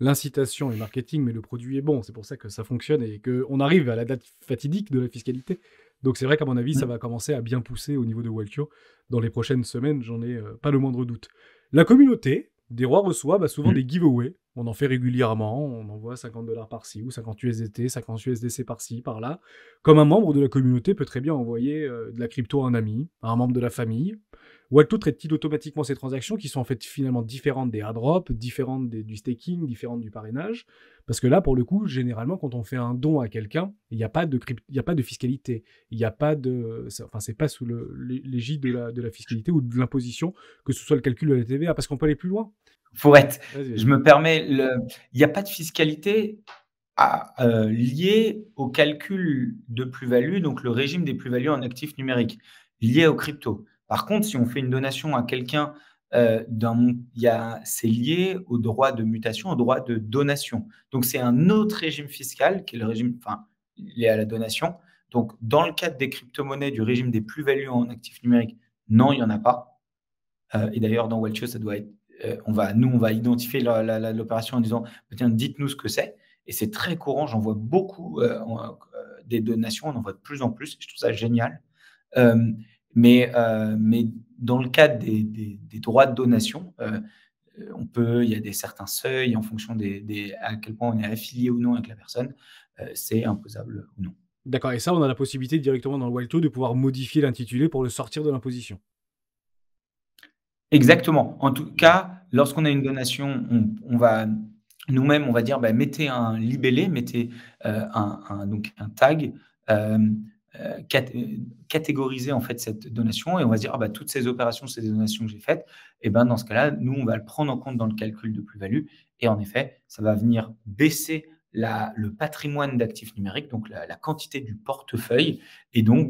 L'incitation est marketing, mais le produit est bon. C'est pour ça que ça fonctionne et qu'on arrive à la date fatidique de la fiscalité. Donc, c'est vrai qu'à mon avis, ça va commencer à bien pousser au niveau de Waltio dans les prochaines semaines. J'en ai pas le moindre doute. La communauté des rois reçoit souvent des giveaways. On en fait régulièrement. On envoie 50 $ par-ci ou 50 USDT, 50 USDC par-ci, par-là. Comme un membre de la communauté peut très bien envoyer de la crypto à un ami, à un membre de la famille. Waltio traite-t-il automatiquement ces transactions qui sont en fait finalement différentes des airdrops, différentes du staking, différentes du parrainage? Parce que là, pour le coup, généralement, quand on fait un don à quelqu'un, il n'y a pas de fiscalité. Il n'y a pas de... Enfin, ce n'est pas sous l'égide de la fiscalité ou de l'imposition, que ce soit le calcul de la TVA, parce qu'on peut aller plus loin. Faut être. Je me permets, il n'y a pas de fiscalité liée au calcul de plus-value, donc le régime des plus-values en actifs numériques, lié aux cryptos. Par contre, si on fait une donation à quelqu'un, c'est lié au droit de mutation, au droit de donation. Donc, c'est un autre régime fiscal qui est le régime lié à la donation. Donc, dans le cadre des crypto-monnaies, du régime des plus-values en actifs numériques, non, il n'y en a pas. Et d'ailleurs, dans Waltio, ça doit être, on va identifier l'opération en disant, tiens, dites-nous ce que c'est. Et c'est très courant, j'en vois beaucoup des donations, on en voit de plus en plus. Je trouve ça génial. Mais dans le cadre des droits de donation, il y a certains seuils en fonction à quel point on est affilié ou non avec la personne, c'est imposable ou non. D'accord, et ça, on a la possibilité directement dans le Waltio de pouvoir modifier l'intitulé pour le sortir de l'imposition. Exactement. En tout cas, lorsqu'on a une donation, on va dire, mettez un libellé, mettez un tag. Catégoriser en fait cette donation et on va se dire toutes ces opérations, ces donations que j'ai faites, dans ce cas-là, nous on va le prendre en compte dans le calcul de plus-value et en effet, ça va venir baisser le patrimoine d'actifs numériques, donc la quantité du portefeuille et donc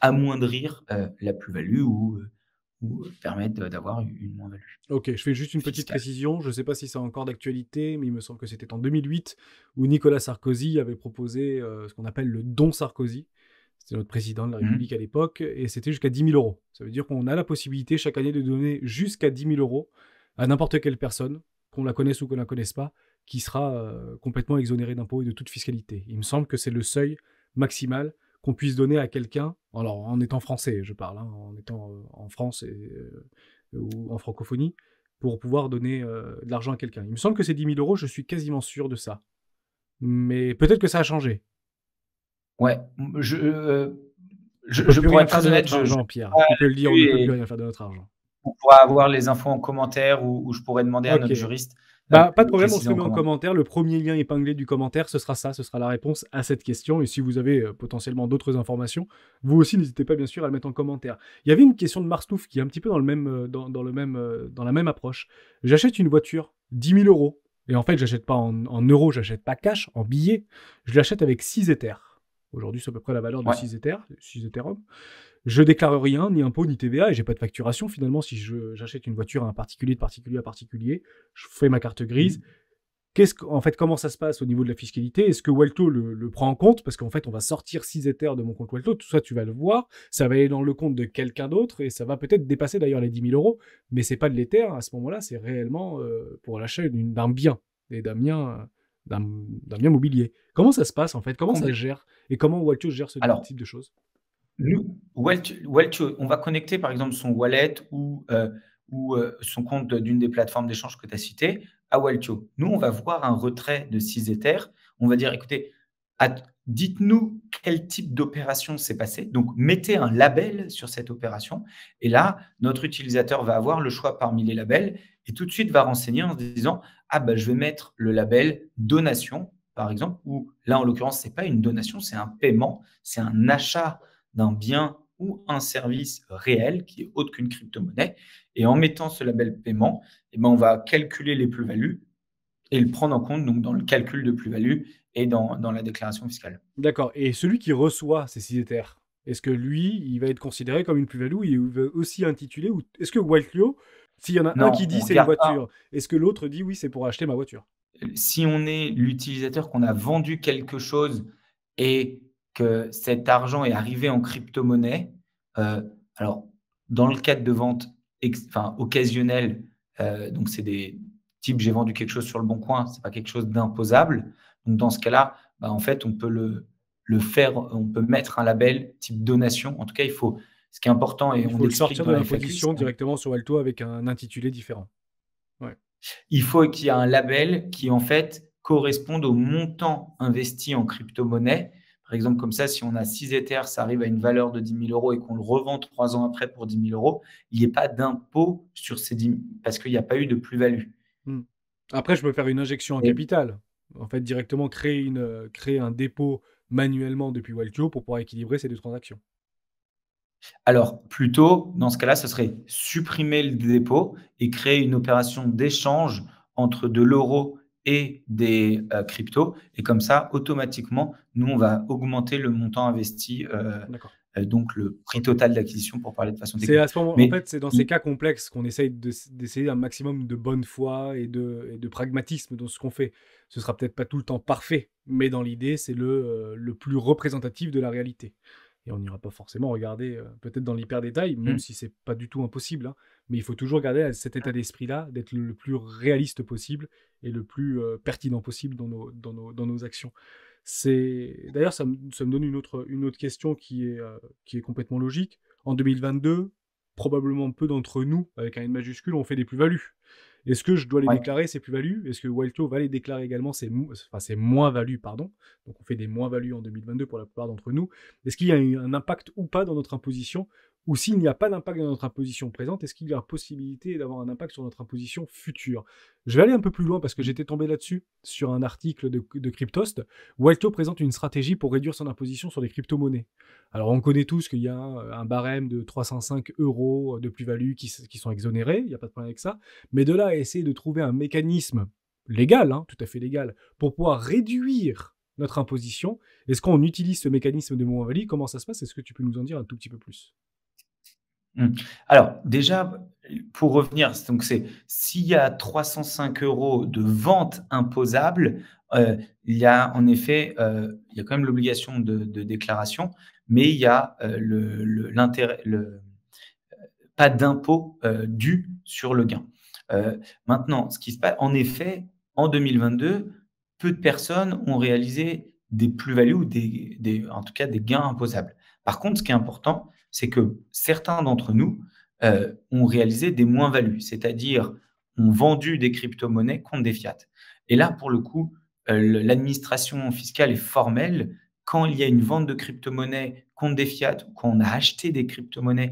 amoindrir la plus-value ou permettre d'avoir une moins-value. Ok, je fais juste une petite précision. Je ne sais pas si c'est encore d'actualité, mais il me semble que c'était en 2008 où Nicolas Sarkozy avait proposé ce qu'on appelle le don Sarkozy. C'était notre président de la République à l'époque et c'était jusqu'à 10 000 €. Ça veut dire qu'on a la possibilité chaque année de donner jusqu'à 10 000 € à n'importe quelle personne, qu'on la connaisse ou qu'on ne la connaisse pas, qui sera complètement exonérée d'impôts et de toute fiscalité. Il me semble que c'est le seuil maximal qu'on puisse donner à quelqu'un, alors en étant français, je parle, en étant en France ou en francophonie, pour pouvoir donner de l'argent à quelqu'un. Il me semble que c'est 10 000 €, je suis quasiment sûr de ça. Mais peut-être que ça a changé. Ouais, je pourrais être très honnête. Jean-Pierre, on peut le dire, on ne peut plus rien faire de notre argent. On pourra avoir les infos en commentaire ou je pourrais demander à notre juriste. Pas de problème, on se met en commentaire. Le premier lien épinglé du commentaire, ce sera la réponse à cette question. Et si vous avez potentiellement d'autres informations, vous aussi, n'hésitez pas bien sûr à le mettre en commentaire. Il y avait une question de Marstouf qui est un petit peu dans la même approche. J'achète une voiture, 10 000 €. Et en fait, j'achète pas en euros, j'achète pas cash, en billets. Je l'achète avec 6 Ethers. Aujourd'hui, c'est à peu près la valeur de 6 Ethers, 6 Ethereum. Je déclare rien, ni impôt, ni TVA, et j'ai pas de facturation. Finalement, si j'achète une voiture à un particulier, de particulier à particulier, je fais ma carte grise. Comment ça se passe au niveau de la fiscalité? Est-ce que Waltio le prend en compte? Parce qu'en fait, on va sortir 6 Ethers de mon compte Waltio. Tout ça, tu vas le voir. Ça va aller dans le compte de quelqu'un d'autre et ça va peut-être dépasser d'ailleurs les 10 000 €. Mais c'est pas de l'Ether. À ce moment-là, c'est réellement pour l'achat d'un bien et d'un bien mobilier. Comment ça se passe en fait? Comment ça se gère? Et comment Waltio gère ce type de choses? Nous, Waltio, on va connecter par exemple son wallet ou son compte d'une des plateformes d'échange que tu as citées à Waltio. Nous, on va voir un retrait de 6 Ethers. On va dire, écoutez, dites-nous quel type d'opération s'est passée. Donc, mettez un label sur cette opération. Et là, notre utilisateur va avoir le choix parmi les labels et tout de suite va renseigner en se disant « Ah, bah, je vais mettre le label donation », par exemple, où là, en l'occurrence, ce n'est pas une donation, c'est un paiement, c'est un achat d'un bien ou un service réel qui est autre qu'une crypto-monnaie. Et en mettant ce label paiement, eh ben, on va calculer les plus-values et le prendre en compte donc, dans le calcul de plus-value et dans la déclaration fiscale. D'accord. Et celui qui reçoit ces CZR, est-ce que lui, il va être considéré comme une plus-value? Il va aussi intituler ou... Est-ce que Waltio, s'il y en a un qui dit c'est une voiture, est-ce que l'autre dit oui, c'est pour acheter ma voiture? Si on est l'utilisateur qu'on a vendu quelque chose et que cet argent est arrivé en crypto-monnaie, alors dans le cadre de vente occasionnelle, donc c'est des types j'ai vendu quelque chose sur le bon coin, c'est pas quelque chose d'imposable. Donc dans ce cas-là, bah, en fait, on peut le faire, on peut mettre un label type donation. En tout cas, il faut, ce qui est important et il faut on le sortir de la position directement sur Waltio avec un intitulé différent. Ouais. Il faut qu'il y ait un label qui en fait corresponde au montant investi en crypto-monnaie. Par exemple, comme ça, si on a 6 Ethers, ça arrive à une valeur de 10 000 euros et qu'on le revend 3 ans après pour 10 000 euros, il n'y a pas d'impôt sur ces 10 000 parce qu'il n'y a pas eu de plus-value. Après, je peux faire une injection en capital. En fait, directement créer un dépôt manuellement depuis Waltio pour pouvoir équilibrer ces deux transactions. Alors, plutôt, dans ce cas-là, ce serait supprimer le dépôt et créer une opération d'échange entre de l'euro et des cryptos. Et comme ça, automatiquement, nous, on va augmenter le montant investi, donc le prix total d'acquisition pour parler de façon technique. C'est à ce moment, en fait, c'est dans ces cas complexes qu'on essaye d'essayer un maximum de bonne foi et de pragmatisme dans ce qu'on fait. Ce ne sera peut-être pas tout le temps parfait, mais dans l'idée, c'est le plus représentatif de la réalité. Et on n'ira pas forcément regarder peut-être dans l'hyper-détail, même si ce n'est pas du tout impossible. Hein, mais il faut toujours garder cet état d'esprit-là, d'être le plus réaliste possible et le plus pertinent possible dans nos actions. D'ailleurs, ça me donne une autre question qui est complètement logique. En 2022, probablement peu d'entre nous, avec un N majuscule, ont fait des plus-values. Est-ce que je dois les déclarer, ces plus-values? Est-ce que Waltio va les déclarer également, ces moins-values, pardon? Donc, on fait des moins-values en 2022 pour la plupart d'entre nous. Est-ce qu'il y a un impact ou pas dans notre imposition? Ou s'il n'y a pas d'impact dans notre imposition présente, est-ce qu'il y a possibilité d'avoir un impact sur notre imposition future? Je vais aller un peu plus loin parce que j'étais tombé là-dessus, sur un article de Cryptost. Waltio présente une stratégie pour réduire son imposition sur les crypto-monnaies. Alors, on connaît tous qu'il y a un barème de 305 euros de plus-value qui sont exonérés, il n'y a pas de problème avec ça. Mais de là à essayer de trouver un mécanisme légal, tout à fait légal, pour pouvoir réduire notre imposition, est-ce qu'on utilise ce mécanisme de moins-value? Comment ça se passe? Est-ce que tu peux nous en dire un tout petit peu plus? Alors, déjà, pour revenir, donc c'est s'il y a 305 euros de vente imposable, il y a en effet, il y a quand même l'obligation de déclaration, mais il y a pas d'impôt dû sur le gain. Maintenant, ce qui se passe, en effet, en 2022, peu de personnes ont réalisé des plus-values ou en tout cas des gains imposables. Par contre, ce qui est important, c'est que certains d'entre nous ont réalisé des moins-values, c'est-à-dire ont vendu des crypto-monnaies contre des fiat. Et là, pour le coup, l'administration fiscale est formelle. Quand il y a une vente de crypto-monnaies contre des fiat, ou quand on a acheté des crypto-monnaies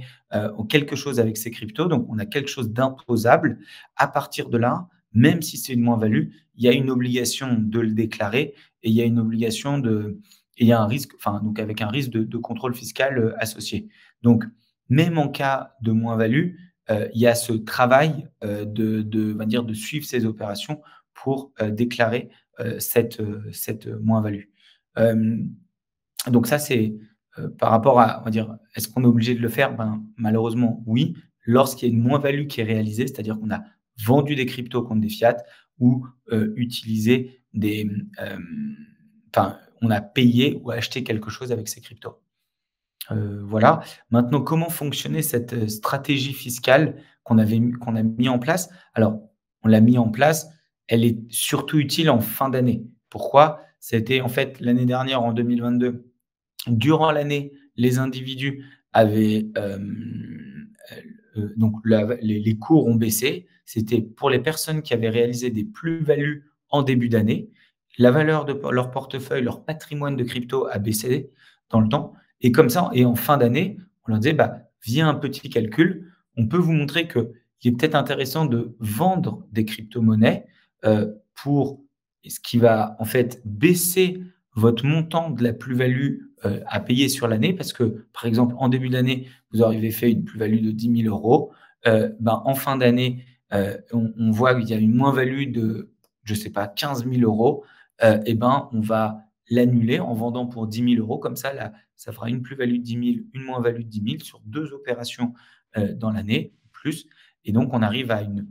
ou quelque chose avec ces cryptos, donc on a quelque chose d'imposable, à partir de là, même si c'est une moins-value, il y a une obligation de le déclarer et il y a une obligation de... Et il y a un risque, donc avec un risque de contrôle fiscal associé. Donc, même en cas de moins-value, il y a ce travail de suivre ces opérations pour déclarer cette moins-value. Donc, ça, c'est par rapport à, on va dire, est-ce qu'on est obligé de le faire? Malheureusement, oui. Lorsqu'il y a une moins-value qui est réalisée, c'est-à-dire qu'on a vendu des cryptos contre des fiat ou utilisé des... on a payé ou acheté quelque chose avec ces cryptos. Voilà. Maintenant, comment fonctionnait cette stratégie fiscale qu'on a mis en place? Alors, on l'a mis en place, elle est surtout utile en fin d'année. Pourquoi? C'était en fait l'année dernière, en 2022. Durant l'année, les individus avaient… donc, les cours ont baissé. C'était pour les personnes qui avaient réalisé des plus-values en début d'année. la valeur de leur portefeuille, leur patrimoine de crypto a baissé dans le temps. Et comme ça, et en fin d'année, on leur disait, bah, via un petit calcul, on peut vous montrer qu'il est peut-être intéressant de vendre des crypto-monnaies pour ce qui va en fait baisser votre montant de la plus-value à payer sur l'année, parce que, par exemple, en début d'année, vous auriez fait une plus-value de 10 000 euros. Ben, en fin d'année, on voit qu'il y a une moins-value de, je ne sais pas, 15 000 euros. Et ben, on va l'annuler en vendant pour 10 000 euros. Comme ça, là, ça fera une plus-value de 10 000, une moins-value de 10 000 sur deux opérations dans l'année, plus. Et donc, on arrive à une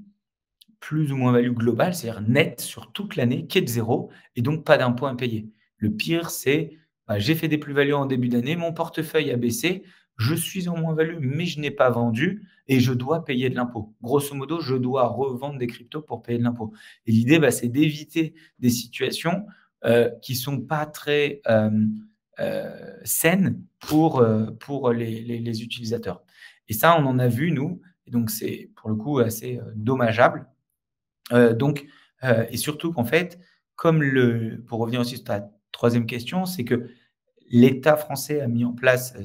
plus ou moins-value globale, c'est-à-dire nette sur toute l'année, qui est de zéro, et donc pas d'impôt impayé. Le pire, c'est bah, j'ai fait des plus-values en début d'année, mon portefeuille a baissé, je suis en moins-value, mais je n'ai pas vendu et je dois payer de l'impôt. Grosso modo, je dois revendre des cryptos pour payer de l'impôt. Et l'idée, bah, c'est d'éviter des situations qui ne sont pas très saines pour les utilisateurs. Et ça, on en a vu, nous. Et donc, c'est pour le coup assez dommageable. Et surtout qu'en fait, comme pour revenir aussi sur ta troisième question, c'est que l'État français a mis en place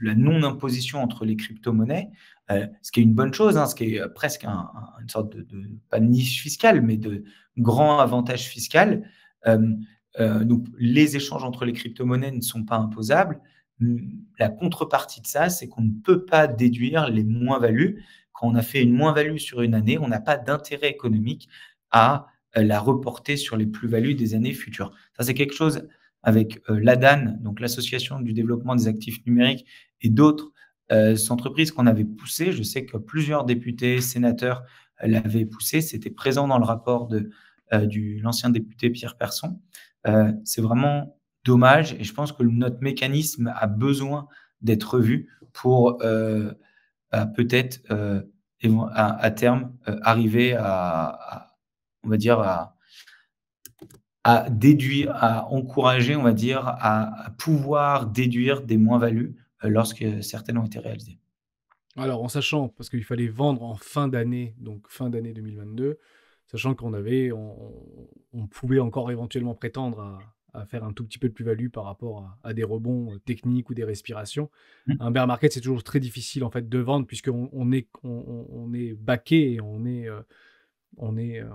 la non-imposition entre les crypto-monnaies, ce qui est une bonne chose, hein, ce qui est presque une sorte de pas de niche fiscale, mais de grand avantage fiscal. Donc, les échanges entre les crypto-monnaies ne sont pas imposables. La contrepartie de ça, c'est qu'on ne peut pas déduire les moins-values. Quand on a fait une moins-value sur une année, on n'a pas d'intérêt économique à la reporter sur les plus-values des années futures. Ça, c'est quelque chose avec l'ADAN, donc l'Association du développement des actifs numériques, et d'autres entreprises qu'on avait poussées. Je sais que plusieurs députés, sénateurs l'avaient poussé. C'était présent dans le rapport de l'ancien député Pierre Persson. C'est vraiment dommage et je pense que notre mécanisme a besoin d'être revu pour peut-être à terme arriver à déduire, à encourager, on va dire, à pouvoir déduire des moins-values lorsque certaines ont été réalisées. Alors, en sachant, parce qu'il fallait vendre en fin d'année, donc fin d'année 2022, sachant qu'on pouvait encore éventuellement prétendre à faire un tout petit peu de plus-value par rapport à des rebonds techniques ou des respirations. Un bear market, c'est toujours très difficile en fait de vendre puisqu'on est baqué et on est quand même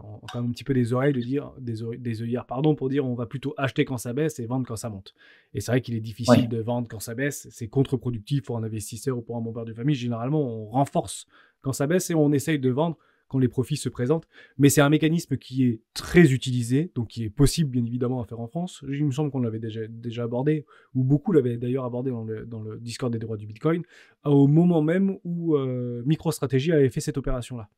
un petit peu des œillères, pardon, pour dire on va plutôt acheter quand ça baisse et vendre quand ça monte. Et c'est vrai qu'il est difficile de vendre quand ça baisse. C'est contre-productif pour un investisseur ou pour un bon père de famille. Généralement, on renforce quand ça baisse et on essaye de vendre quand les profits se présentent. Mais c'est un mécanisme qui est très utilisé, donc qui est possible bien évidemment à faire en France. Il me semble qu'on l'avait déjà abordé, ou beaucoup l'avaient d'ailleurs abordé dans le Discord des droits du Bitcoin, au moment même où MicroStrategy avait fait cette opération-là.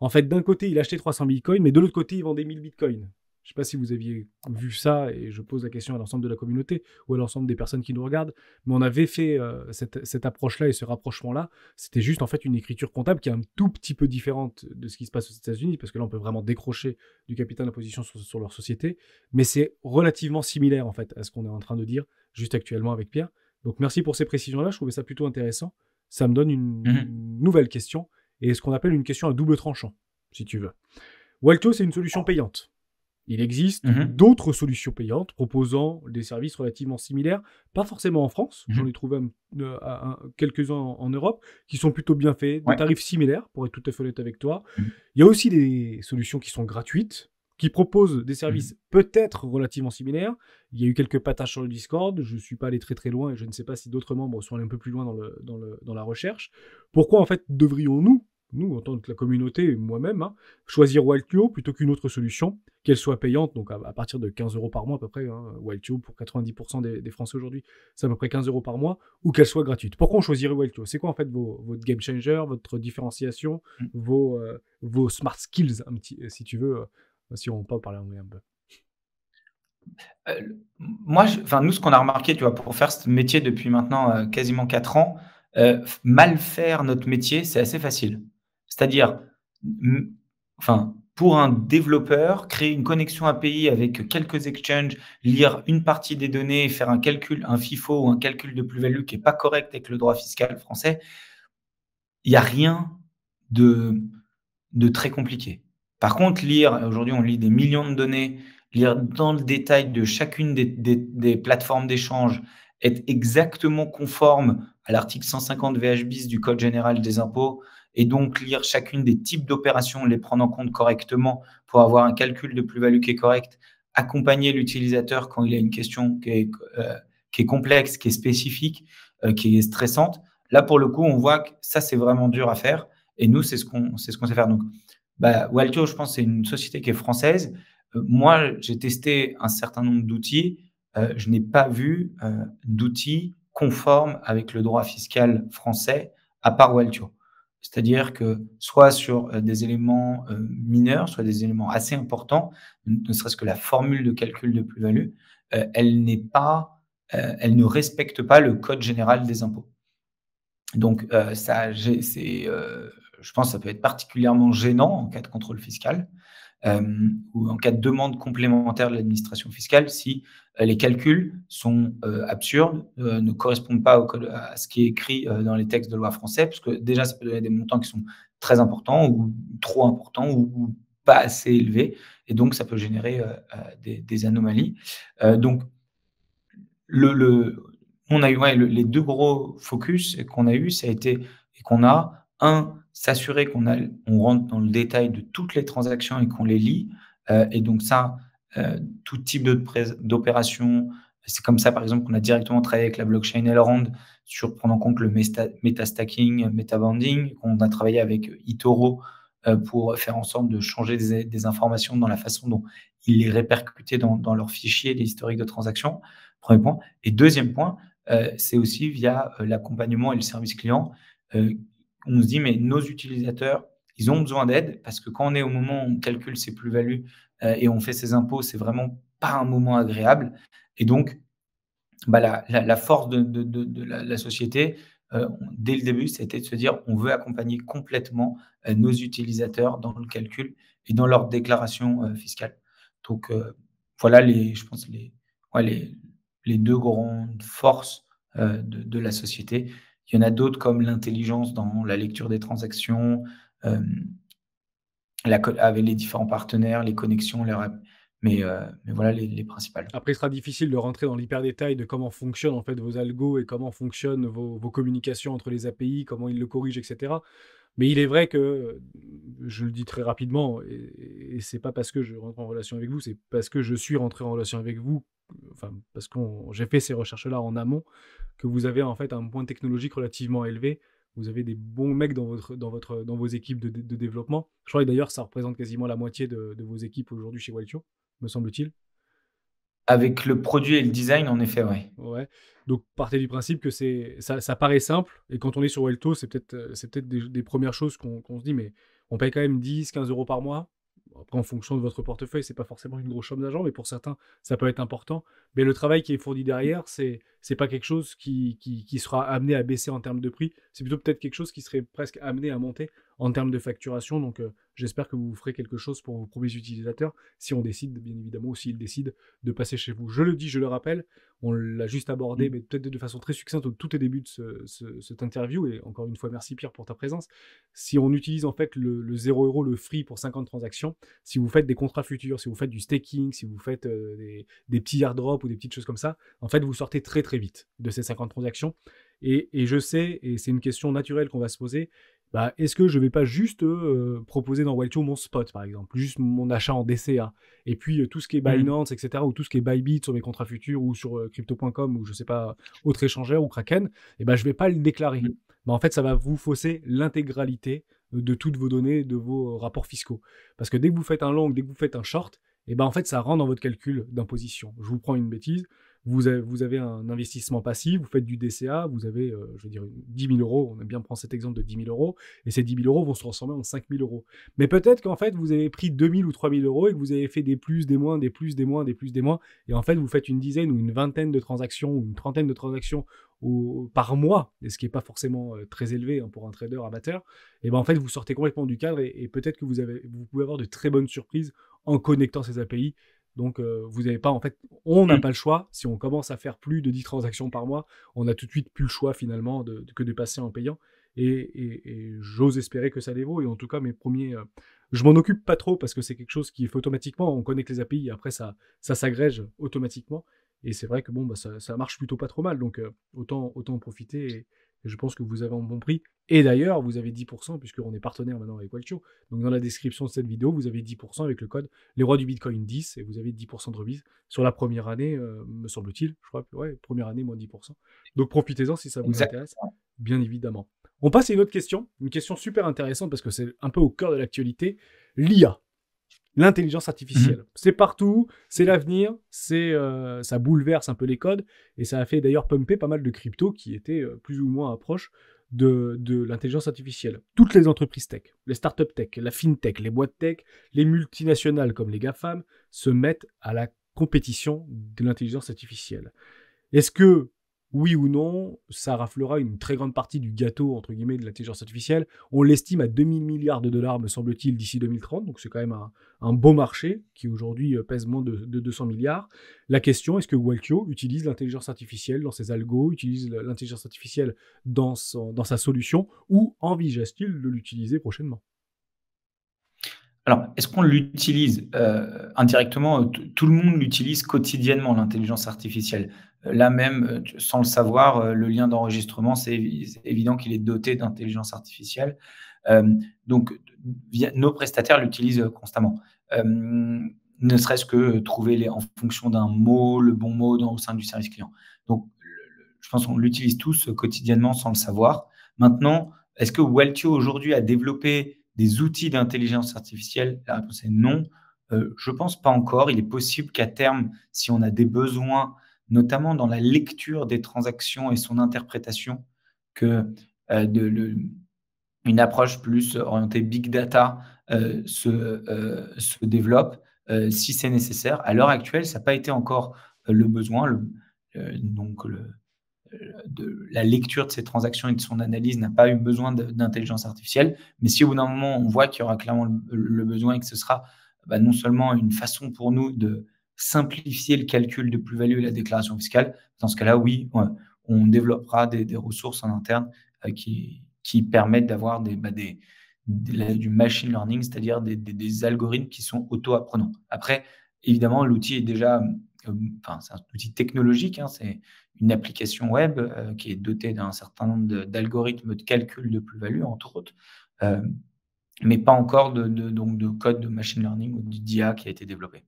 En fait, d'un côté, il achetait 300 bitcoins, mais de l'autre côté, il vendait 1000 bitcoins. Je ne sais pas si vous aviez vu ça, et je pose la question à l'ensemble de la communauté ou à l'ensemble des personnes qui nous regardent, mais on avait fait cette approche-là et ce rapprochement-là. C'était juste en fait une écriture comptable qui est un tout petit peu différente de ce qui se passe aux États-Unis, parce que là, on peut vraiment décrocher du capital d'imposition sur leur société, mais c'est relativement similaire en fait à ce qu'on est en train de dire juste actuellement avec Pierre. Donc, merci pour ces précisions-là. Je trouvais ça plutôt intéressant. Ça me donne une nouvelle question. Et ce qu'on appelle une question à double tranchant, si tu veux. Waltio, c'est une solution payante. Il existe d'autres solutions payantes proposant des services relativement similaires, pas forcément en France. J'en ai trouvé quelques-uns en Europe qui sont plutôt bien faits, des tarifs similaires, pour être tout à fait honnête avec toi. Il y a aussi des solutions qui sont gratuites, qui proposent des services peut-être relativement similaires. Il y a eu quelques pataches sur le Discord. Je ne suis pas allé très très loin et je ne sais pas si d'autres membres sont allés un peu plus loin dans la recherche. Pourquoi en fait devrions-nous, nous, en tant que la communauté, moi-même, choisir Waltio plutôt qu'une autre solution, qu'elle soit payante, donc à partir de 15 euros par mois à peu près, Waltio pour 90% des Français aujourd'hui, c'est à peu près 15 euros par mois, ou qu'elle soit gratuite. Pourquoi on choisirait Waltio? C'est quoi en fait votre game changer, votre différenciation, vos smart skills, un petit, si tu veux, si on peut parler anglais un peu? Nous, ce qu'on a remarqué, tu vois, pour faire ce métier depuis maintenant quasiment 4 ans, mal faire notre métier, c'est assez facile. C'est-à-dire, pour un développeur, créer une connexion API avec quelques exchanges, lire une partie des données, faire un calcul, un FIFO ou un calcul de plus-value qui n'est pas correct avec le droit fiscal français, il n'y a rien de très compliqué. Par contre, lire, aujourd'hui, on lit des millions de données, lire dans le détail de chacune des plateformes d'échange, être exactement conforme à l'article 150 VHBIS du Code général des impôts et donc lire chacune des types d'opérations, les prendre en compte correctement pour avoir un calcul de plus-value qui est correct, accompagner l'utilisateur quand il a une question qui est complexe, qui est spécifique, qui est stressante. Là, pour le coup, on voit que ça, c'est vraiment dur à faire et nous, c'est ce qu'on sait faire. Donc, Waltio, je pense, c'est une société qui est française. Moi, j'ai testé un certain nombre d'outils. Je n'ai pas vu d'outils conformes avec le droit fiscal français à part Waltio. C'est-à-dire que soit sur des éléments mineurs, soit des éléments assez importants, ne serait-ce que la formule de calcul de plus-value, elle ne respecte pas le Code général des impôts. Donc, je pense que ça peut être particulièrement gênant en cas de contrôle fiscal ou en cas de demande complémentaire de l'administration fiscale si les calculs sont absurdes, ne correspondent pas à ce qui est écrit dans les textes de loi français, parce que déjà, ça peut donner des montants qui sont très importants ou trop importants ou pas assez élevés, et donc ça peut générer des anomalies. Donc, on a eu les deux gros focus qu'on a eu, ça a été et qu'on a s'assurer qu'on rentre dans le détail de toutes les transactions et qu'on les lit, et donc ça, tout type d'opération, c'est comme ça par exemple qu'on a directement travaillé avec la blockchain Elrond sur prendre en compte le metastacking, metabanding, qu'on a travaillé avec eToro pour faire en sorte de changer des informations dans la façon dont il est répercuté dans leurs fichiers, les historiques de transactions, premier point. Et deuxième point, c'est aussi via l'accompagnement et le service client. On se dit, mais nos utilisateurs, ils ont besoin d'aide parce que quand on est au moment où on calcule ses plus-values et on fait ses impôts, c'est vraiment pas un moment agréable. Et donc, la force de la société, dès le début, c'était de se dire, on veut accompagner complètement nos utilisateurs dans le calcul et dans leur déclaration fiscale. Donc, voilà, je pense, les deux grandes forces de la société. Il y en a d'autres comme l'intelligence dans la lecture des transactions, avec les différents partenaires, les connexions, mais voilà les principales. Après, il sera difficile de rentrer dans l'hyper-détail de comment fonctionnent en fait vos algos et comment fonctionnent vos communications entre les API, comment ils le corrigent, etc. Mais il est vrai que, je le dis très rapidement, et ce n'est pas parce que je rentre en relation avec vous, c'est parce que je suis rentré en relation avec vous, enfin, parce que j'ai fait ces recherches-là en amont, que vous avez en fait un point technologique relativement élevé. Vous avez des bons mecs dans vos équipes de développement. Je crois que d'ailleurs, ça représente quasiment la moitié de vos équipes aujourd'hui chez Waltio, me semble-t-il. Avec le produit et le design, en effet, oui. Ouais. Donc, partez du principe que ça paraît simple. Et quand on est sur Waltio, c'est peut-être des premières choses qu'on se dit, mais on paye quand même 10-15 € par mois. Après, en fonction de votre portefeuille, ce n'est pas forcément une grosse somme d'argent, mais pour certains, ça peut être important. Mais le travail qui est fourni derrière, ce n'est pas quelque chose qui sera amené à baisser en termes de prix. C'est plutôt peut-être quelque chose qui serait presque amené à monter en termes de facturation. Donc, j'espère que vous ferez quelque chose pour vos premiers utilisateurs, si on décide, bien évidemment, ou s'ils décident de passer chez vous. Je le dis, je le rappelle, on l'a juste abordé, mais peut-être de façon très succincte au tout début de cette interview, et encore une fois, merci Pierre pour ta présence. Si on utilise en fait le 0 €, le free pour 50 transactions, si vous faites des contrats futurs, si vous faites du staking, si vous faites des petits airdrops ou des petites choses comme ça, en fait, vous sortez très très vite de ces 50 transactions. Et je sais, et c'est une question naturelle qu'on va se poser, est-ce que je ne vais pas juste proposer dans Waltio mon spot, par exemple, juste mon achat en DCA, et puis tout ce qui est Binance, etc., ou tout ce qui est Bybit sur mes contrats futurs, ou sur Crypto.com, ou je ne sais pas, autre échangeur, ou Kraken, et je ne vais pas le déclarer. En fait, ça va vous fausser l'intégralité de toutes vos données, de vos rapports fiscaux. Parce que dès que vous faites un long, dès que vous faites un short, en fait, ça rentre dans votre calcul d'imposition. Je vous prends une bêtise. Vous avez un investissement passif, vous faites du DCA, vous avez, 10 000 €, on aime bien prendre cet exemple de 10 000 €, et ces 10 000 € vont se transformer en 5 000 €. Mais peut-être qu'en fait, vous avez pris 2 000 ou 3 000 € et que vous avez fait des plus, des moins, des plus, des moins, des plus, des moins, et en fait, vous faites une dizaine ou une vingtaine de transactions ou une trentaine de transactions par mois, et ce qui n'est pas forcément très élevé pour un trader amateur, en fait, vous sortez complètement du cadre et peut-être que vous pouvez avoir de très bonnes surprises en connectant ces API. Donc, vous n'avez pas, en fait, on n'a pas le choix. Si on commence à faire plus de 10 transactions par mois, on a tout de suite plus le choix, finalement, que de passer en payant. et j'ose espérer que ça les vaut. Et en tout cas, mes premiers... je m'en occupe pas trop parce que c'est quelque chose qui est fait automatiquement. On connecte les API et après, ça s'agrège automatiquement. Et c'est vrai que bon, bah, ça marche plutôt pas trop mal. Donc, autant en profiter. Et je pense que vous avez un bon prix. Et d'ailleurs, vous avez 10% puisqu'on est partenaire maintenant avec Waltio. Donc, dans la description de cette vidéo, vous avez 10% avec le code Les Rois du Bitcoin 10 et vous avez 10% de remise sur la première année, me semble-t-il. Je crois que, ouais, première année, moins 10%. Donc, profitez-en si ça vous intéresse, bien évidemment. On passe à une autre question. Une question super intéressante parce que c'est un peu au cœur de l'actualité. L'IA, l'intelligence artificielle. C'est partout, c'est l'avenir, ça bouleverse un peu les codes et ça a fait d'ailleurs pumper pas mal de cryptos qui étaient plus ou moins proches de l'intelligence artificielle. Toutes les entreprises tech, les startups tech, la fintech, les boîtes tech, les multinationales comme les GAFAM se mettent à la compétition de l'intelligence artificielle. Est-ce que, oui ou non, ça raflera une très grande partie du gâteau, entre guillemets, de l'intelligence artificielle? On l'estime à 2 000 milliards de dollars, me semble-t-il, d'ici 2030. Donc c'est quand même un beau marché qui aujourd'hui pèse moins de 200 milliards. La question, est-ce que Waltio utilise l'intelligence artificielle dans ses algos, utilise l'intelligence artificielle dans sa solution, ou envisage-t-il de l'utiliser prochainement? Alors, est-ce qu'on l'utilise indirectement? Tout le monde l'utilise quotidiennement, l'intelligence artificielle. Là même, sans le savoir, le lien d'enregistrement, c'est évident qu'il est doté d'intelligence artificielle. Donc, nos prestataires l'utilisent constamment. Ne serait-ce que trouver en fonction d'un mot, le bon mot au sein du service client. Donc, je pense qu'on l'utilise tous quotidiennement sans le savoir. Maintenant, est-ce que Waltio aujourd'hui a développé des outils d'intelligence artificielle? La réponse est non. Je ne pense pas encore. Il est possible qu'à terme, si on a des besoins, notamment dans la lecture des transactions et son interprétation, que une approche plus orientée big data se développe, si c'est nécessaire. À l'heure actuelle, ça n'a pas été encore le besoin. La lecture de ces transactions et de son analyse n'a pas eu besoin d'intelligence artificielle. Mais si au bout d'un moment, on voit qu'il y aura clairement le besoin et que ce sera non seulement une façon pour nous de simplifier le calcul de plus-value et la déclaration fiscale, dans ce cas-là, oui, on développera des ressources en interne qui permettent d'avoir du machine learning, c'est-à-dire des algorithmes qui sont auto-apprenants. Après, évidemment, l'outil est déjà... c'est un outil technologique, hein, c'est une application web qui est dotée d'un certain nombre d'algorithmes de calcul de plus-value, entre autres, mais pas encore de code de machine learning ou d'IA qui a été développé.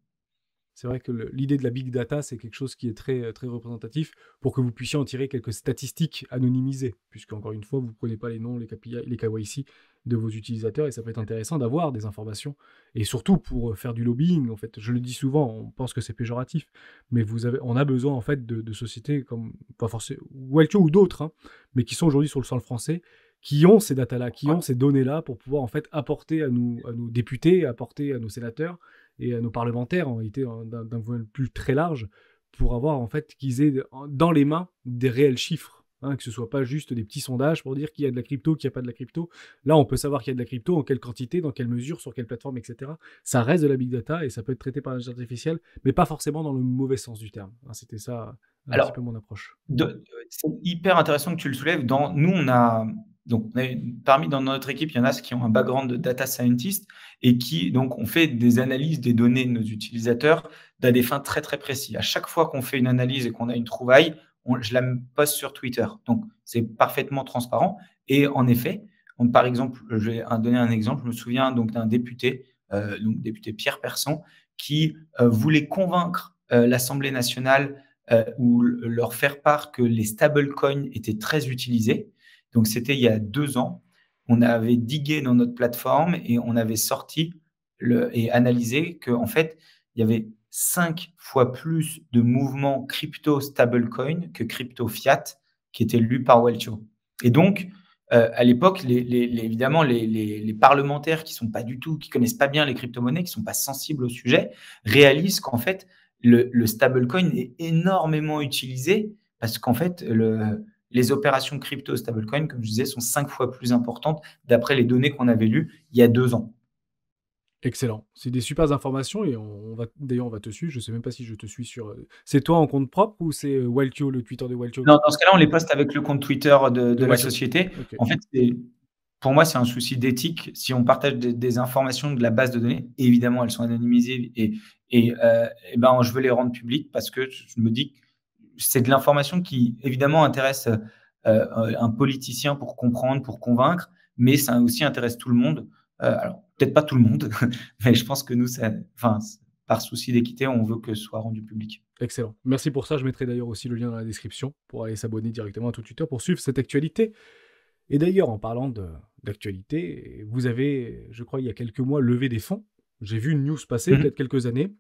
C'est vrai que l'idée de la big data, c'est quelque chose qui est très, très représentatif pour que vous puissiez en tirer quelques statistiques anonymisées, puisque, encore une fois, vous ne prenez pas les noms, les KPI, les KYC de vos utilisateurs, et ça peut être intéressant d'avoir des informations, et surtout pour faire du lobbying, en fait. Je le dis souvent, on pense que c'est péjoratif, mais on a besoin, en fait, de sociétés comme, pas forcément, Waltio ou d'autres, hein, mais qui sont aujourd'hui sur le sol français, qui ont ces datas-là, qui ont ces données-là pour pouvoir, en fait, apporter à nos députés, apporter à nos sénateurs, et à nos parlementaires, en réalité, d'un point de vue très large, pour avoir, en fait, qu'ils aient dans les mains des réels chiffres, hein, que ce ne soit pas juste des petits sondages pour dire qu'il y a de la crypto, qu'il n'y a pas de la crypto. Là, on peut savoir qu'il y a de la crypto, en quelle quantité, dans quelle mesure, sur quelle plateforme, etc. Ça reste de la big data et ça peut être traité par l'intelligence artificielle, mais pas forcément dans le mauvais sens du terme. Hein, c'était ça petit peu mon approche. C'est hyper intéressant que tu le soulèves. Dans notre équipe, il y en a ceux qui ont un background de data scientist et qui, donc, on fait des analyses des données de nos utilisateurs à des fins très, très précises. À chaque fois qu'on fait une analyse et qu'on a une trouvaille, je la poste sur Twitter. Donc, c'est parfaitement transparent. Et en effet, par exemple, je vais donner un exemple. Je me souviens donc d'un député, député Pierre Persson, qui voulait convaincre l'Assemblée nationale ou leur faire part que les stablecoins étaient très utilisés. Donc, c'était il y a 2 ans. On avait digué dans notre plateforme et on avait sorti et analysé qu'en fait, il y avait 5 fois plus de mouvements crypto stablecoin que crypto fiat qui étaient lus par Waltio. Et donc, à l'époque, évidemment, les parlementaires qui connaissent pas bien les crypto-monnaies, qui sont pas sensibles au sujet, réalisent qu'en fait, le stablecoin est énormément utilisé parce qu'en fait, les opérations crypto stablecoin, comme je disais, sont 5 fois plus importantes d'après les données qu'on avait lues il y a 2 ans. Excellent. C'est des super informations et d'ailleurs on va te suivre. Je ne sais même pas si je te suis sur... C'est toi en compte propre ou c'est Waltio, le Twitter de Waltio? Non, dans ce cas-là, on les poste avec le compte Twitter de la société. Okay. En fait, pour moi, c'est un souci d'éthique. Si on partage des informations de la base de données, évidemment, elles sont anonymisées et ben, je veux les rendre publiques parce que je me dis que c'est de l'information qui, évidemment, intéresse un politicien pour comprendre, pour convaincre, mais ça aussi intéresse tout le monde. Alors, peut-être pas tout le monde, mais je pense que nous, par souci d'équité, on veut que ce soit rendu public. Excellent. Merci pour ça. Je mettrai d'ailleurs aussi le lien dans la description pour aller s'abonner directement à tout Twitter pour suivre cette actualité. Et d'ailleurs, en parlant d'actualité, vous avez, je crois, il y a quelques mois, levé des fonds. J'ai vu une news passer, peut-être quelques années.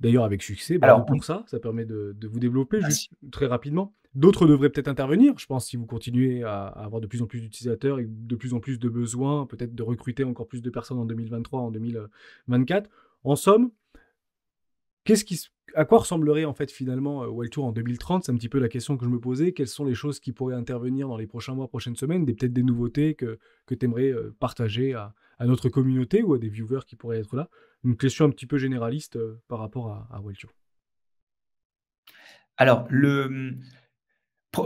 D'ailleurs, avec succès. Alors, pour ça permet de vous développer juste très rapidement. D'autres devraient peut-être intervenir. Je pense si vous continuez à avoir de plus en plus d'utilisateurs et de plus en plus de besoins, peut-être de recruter encore plus de personnes en 2023, en 2024. En somme, à quoi ressemblerait en fait finalement Waltio en 2030 ? C'est un petit peu la question que je me posais. Quelles sont les choses qui pourraient intervenir dans les prochains mois, prochaines semaines ? Peut-être des nouveautés que tu aimerais partager à notre communauté ou à des viewers qui pourraient être là. Une question un petit peu généraliste par rapport à Waltio. Alors, le...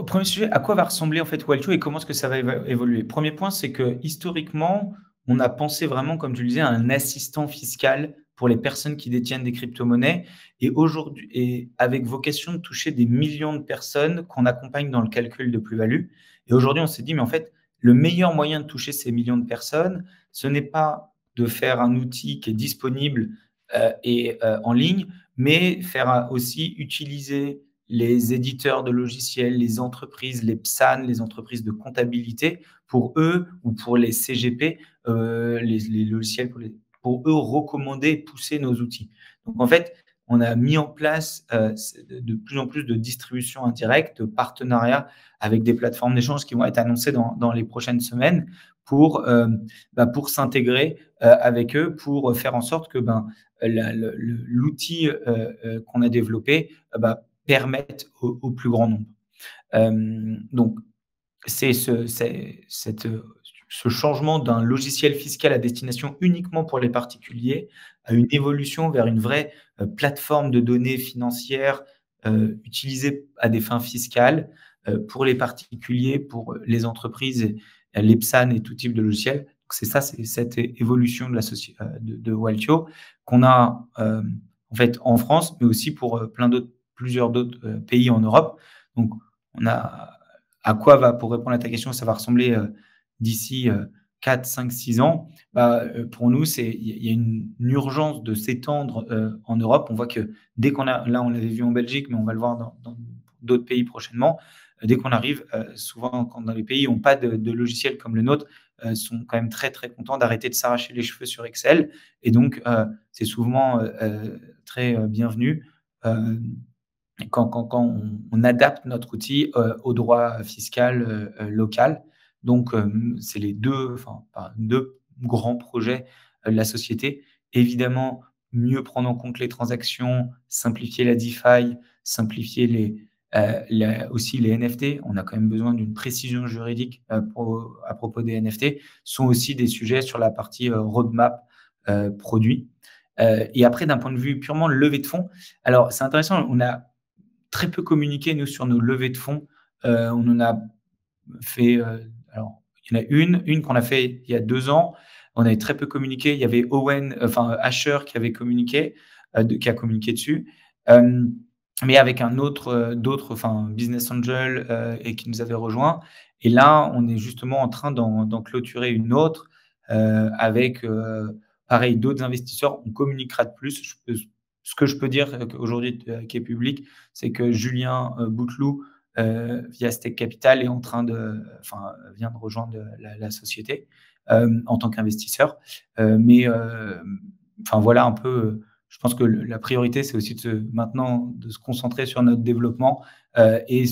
Premier sujet, à quoi va ressembler en fait Waltio et comment est-ce que ça va évoluer? Premier point, c'est que historiquement, on a pensé vraiment, comme tu le disais, à un assistant fiscal pour les personnes qui détiennent des crypto-monnaies et aujourd'hui, et avec vocation de toucher des millions de personnes qu'on accompagne dans le calcul de plus-value. Et aujourd'hui, on s'est dit, mais en fait, le meilleur moyen de toucher ces millions de personnes, ce n'est pas de faire un outil qui est disponible en ligne, mais faire aussi utiliser les éditeurs de logiciels, les entreprises, les PSAN, les entreprises de comptabilité, pour eux ou pour les CGP, les logiciels pour eux recommander et pousser nos outils. Donc, en fait, on a mis en place de plus en plus de distribution indirecte, de partenariats avec des plateformes d'échange qui vont être annoncées dans les prochaines semaines pour s'intégrer avec eux, pour faire en sorte que l'outil qu'on a développé permettent au plus grand nombre. Donc, c'est ce changement d'un logiciel fiscal à destination uniquement pour les particuliers à une évolution vers une vraie plateforme de données financières utilisée à des fins fiscales pour les particuliers, pour les entreprises, les PSAN et tout type de logiciels. C'est ça, c'est cette évolution de Waltio qu'on a en fait en France, mais aussi pour plusieurs d'autres pays en Europe. Donc, à quoi va, pour répondre à ta question, ça va ressembler d'ici 4, 5, 6 ans. Pour nous, il y a une urgence de s'étendre en Europe. On voit que dès qu'on a, là, on l'avait vu en Belgique, mais on va le voir dans d'autres pays prochainement, dès qu'on arrive, souvent quand dans les pays n'ont pas de logiciels comme le nôtre, sont quand même très, très contents d'arrêter de s'arracher les cheveux sur Excel. Et donc, c'est souvent très bienvenu. Quand on adapte notre outil au droit fiscal local. Donc, c'est les deux grands projets de la société. Évidemment, mieux prendre en compte les transactions, simplifier la DeFi, simplifier aussi les NFT. On a quand même besoin d'une précision juridique à propos des NFT. Ce sont aussi des sujets sur la partie roadmap produit. Et après, d'un point de vue purement levée de fonds, alors c'est intéressant, on a très peu communiqué, nous, sur nos levées de fonds. On en a fait... alors, il y en a une qu'on a fait il y a 2 ans. On avait très peu communiqué. Il y avait Asher qui avait communiqué, qui a communiqué dessus. Mais avec d'autres business angel et qui nous avait rejoint. Et là, on est justement en train d'en clôturer une autre avec, pareil, d'autres investisseurs. On communiquera de plus. Ce que je peux dire aujourd'hui qui est public, c'est que Julien Bouteloup, via Steak Capital, est en train vient de rejoindre la société en tant qu'investisseur. Voilà un peu, je pense que la priorité, c'est aussi maintenant de se concentrer sur notre développement et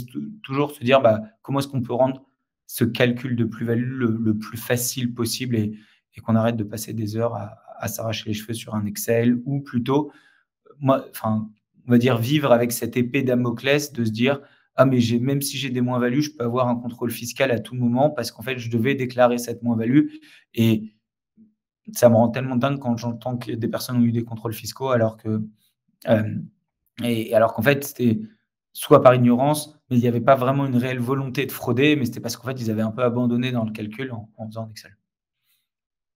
toujours se dire comment est-ce qu'on peut rendre ce calcul de plus-value le plus facile possible et qu'on arrête de passer des heures à s'arracher les cheveux sur un Excel ou plutôt... on va dire vivre avec cette épée Damoclès de se dire « Ah, mais même si j'ai des moins-values, je peux avoir un contrôle fiscal à tout moment parce qu'en fait, je devais déclarer cette moins-value. » Et ça me rend tellement dingue quand j'entends que des personnes ont eu des contrôles fiscaux alors que alors qu'en fait c'était soit par ignorance, mais il n'y avait pas vraiment une réelle volonté de frauder, mais c'était parce qu'en fait ils avaient un peu abandonné dans le calcul en faisant Excel.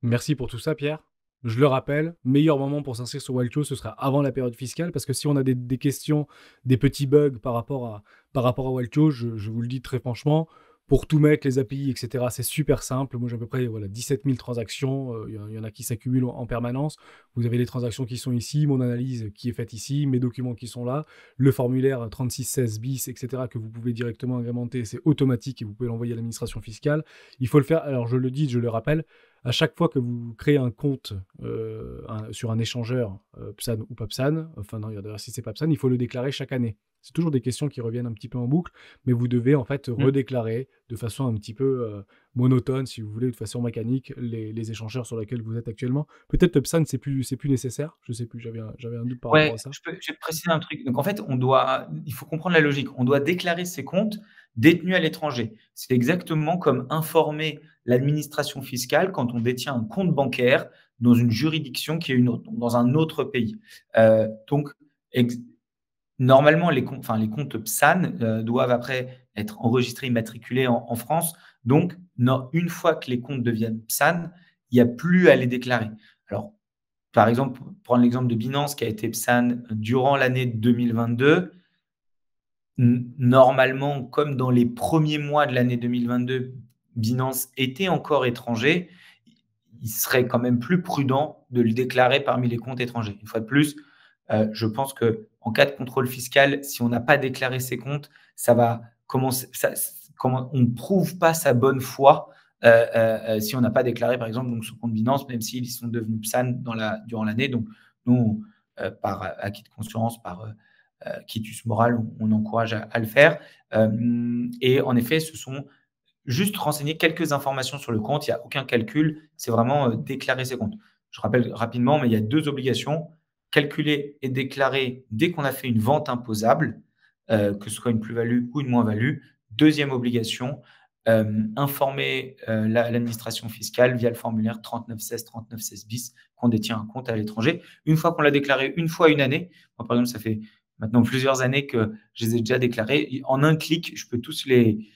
Merci pour tout ça, Pierre. Je le rappelle, meilleur moment pour s'inscrire sur Waltio, ce sera avant la période fiscale, parce que si on a des questions, des petits bugs par rapport à Waltio, je vous le dis très franchement, pour tout mettre, les API, etc., c'est super simple. Moi, j'ai à peu près 17 000 transactions. Il y en a qui s'accumulent en permanence. Vous avez les transactions qui sont ici, mon analyse qui est faite ici, mes documents qui sont là, le formulaire 3616 bis, etc., que vous pouvez directement agrémenter. C'est automatique et vous pouvez l'envoyer à l'administration fiscale. Il faut le faire. Alors, je le dis, je le rappelle, à chaque fois que vous créez un compte sur un échangeur PSAN ou PAPSAN, enfin non, d'ailleurs si c'est PAPSAN, il faut le déclarer chaque année. C'est toujours des questions qui reviennent un petit peu en boucle, mais vous devez en fait redéclarer de façon un petit peu monotone, si vous voulez, de façon mécanique, les échangeurs sur lesquels vous êtes actuellement. Peut-être le PSAN, c'est plus nécessaire, je ne sais plus, j'avais un doute par rapport à ça. Je vais préciser un truc. Donc en fait, il faut comprendre la logique. On doit déclarer ses comptes détenus à l'étranger. C'est exactement comme informer l'administration fiscale quand on détient un compte bancaire dans une juridiction qui est dans un autre pays. Normalement, les comptes PSAN doivent après être enregistrés, immatriculés en France. Donc, une fois que les comptes deviennent PSAN, il n'y a plus à les déclarer. Alors, par exemple, prendre l'exemple de Binance qui a été PSAN durant l'année 2022. Normalement, comme dans les premiers mois de l'année 2022, Binance était encore étranger, il serait quand même plus prudent de le déclarer parmi les comptes étrangers. Une fois de plus, je pense qu'en cas de contrôle fiscal, si on n'a pas déclaré ses comptes, on ne prouve pas sa bonne foi si on n'a pas déclaré, par exemple, son compte Binance, même s'ils sont devenus PSAN durant l'année. Donc, nous, par acquis de conscience, par quitus moral, on encourage à le faire. Et en effet, ce sont juste renseigner quelques informations sur le compte. Il n'y a aucun calcul. C'est vraiment déclarer ses comptes. Je rappelle rapidement, mais il y a deux obligations. Calculer et déclarer dès qu'on a fait une vente imposable, que ce soit une plus-value ou une moins-value. Deuxième obligation, informer l'administration fiscale via le formulaire 3916, 3916 bis qu'on détient un compte à l'étranger. Une fois qu'on l'a déclaré, une fois une année, moi, par exemple, ça fait maintenant plusieurs années que je les ai déjà déclarés. En un clic, je peux tous les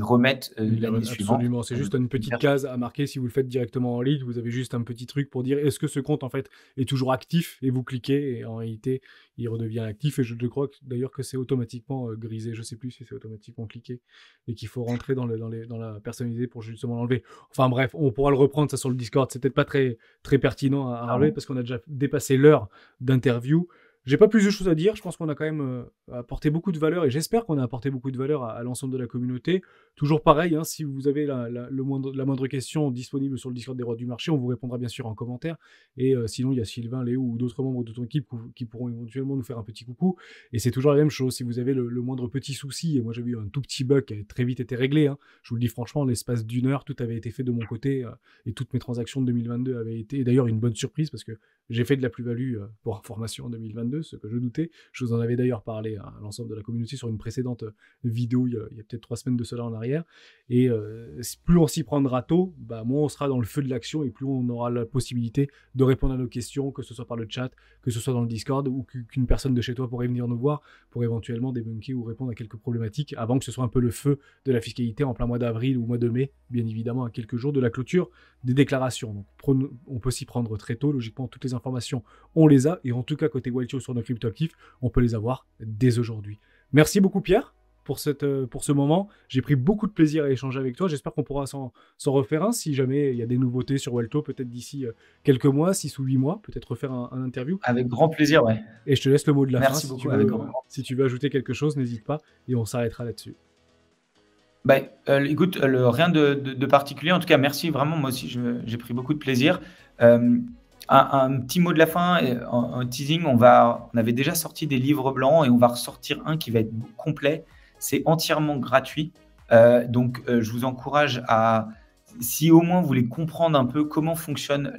remettre l'année suivante. Absolument, c'est juste une petite case à marquer. Si vous le faites directement en ligne, vous avez juste un petit truc pour dire est-ce que ce compte en fait est toujours actif, et vous cliquez et en réalité il redevient actif, et je crois d'ailleurs que c'est automatiquement grisé, je ne sais plus si c'est automatiquement cliqué et qu'il faut rentrer dans la personnalisée pour justement l'enlever. Enfin bref, on pourra le reprendre ça sur le Discord, c'est peut-être pas très pertinent à relever parce qu'on a déjà dépassé l'heure d'interview. J'ai pas plus de choses à dire, je pense qu'on a quand même apporté beaucoup de valeur et j'espère qu'on a apporté beaucoup de valeur à l'ensemble de la communauté. Toujours pareil, hein, si vous avez la moindre question disponible sur le Discord des Rois du Marché, on vous répondra bien sûr en commentaire. Et sinon, il y a Sylvain, Léo ou d'autres membres de ton équipe qui pourront éventuellement nous faire un petit coucou. Et c'est toujours la même chose, si vous avez le moindre petit souci, et moi j'avais eu un tout petit bug qui a très vite été réglé, hein, je vous le dis franchement, en l'espace d'une heure, tout avait été fait de mon côté et toutes mes transactions de 2022 avaient été, et d'ailleurs une bonne surprise parce que j'ai fait de la plus-value pour information en 2022, ce que je doutais. Je vous en avais d'ailleurs parlé à l'ensemble de la communauté sur une précédente vidéo, il y a peut-être 3 semaines de cela en arrière. Et plus on s'y prendra tôt, moins on sera dans le feu de l'action et plus on aura la possibilité de répondre à nos questions, que ce soit par le chat, que ce soit dans le Discord, ou qu'une personne de chez toi pourrait venir nous voir pour éventuellement débunker ou répondre à quelques problématiques avant que ce soit un peu le feu de la fiscalité en plein mois d'avril ou mois de mai, bien évidemment à quelques jours de la clôture des déclarations. Donc on peut s'y prendre très tôt, logiquement toutes les informations, on les a, et en tout cas côté Waltio sur nos cryptoactifs, on peut les avoir dès aujourd'hui. Merci beaucoup Pierre pour ce moment, j'ai pris beaucoup de plaisir à échanger avec toi, j'espère qu'on pourra s'en refaire un, si jamais il y a des nouveautés sur Waltio, peut-être d'ici quelques mois, 6 ou 8 mois, peut-être refaire un interview. Avec grand plaisir, ouais. Et je te laisse le mot de la fin, beaucoup, si tu veux ajouter quelque chose, n'hésite pas, et on s'arrêtera là-dessus. Écoute, rien de particulier, en tout cas merci vraiment, moi aussi j'ai pris beaucoup de plaisir. Un petit mot de la fin, un teasing, on avait déjà sorti des livres blancs et on va ressortir un qui va être complet, c'est entièrement gratuit, donc je vous encourage à, si au moins vous voulez comprendre un peu comment fonctionne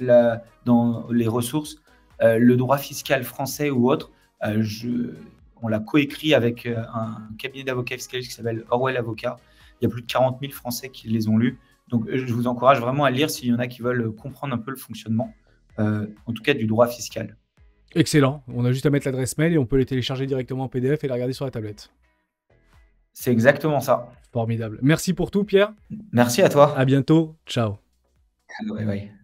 dans les ressources, le droit fiscal français ou autre, on l'a coécrit avec un cabinet d'avocats fiscalistes qui s'appelle Orwell Avocat, il y a plus de 40 000 Français qui les ont lus, Donc, je vous encourage vraiment à lire s'il y en a qui veulent comprendre un peu le fonctionnement, en tout cas du droit fiscal. Excellent. On a juste à mettre l'adresse mail et on peut les télécharger directement en PDF et les regarder sur la tablette. C'est exactement ça. Formidable. Merci pour tout, Pierre. Merci à toi. À bientôt. Ciao. Bye bye.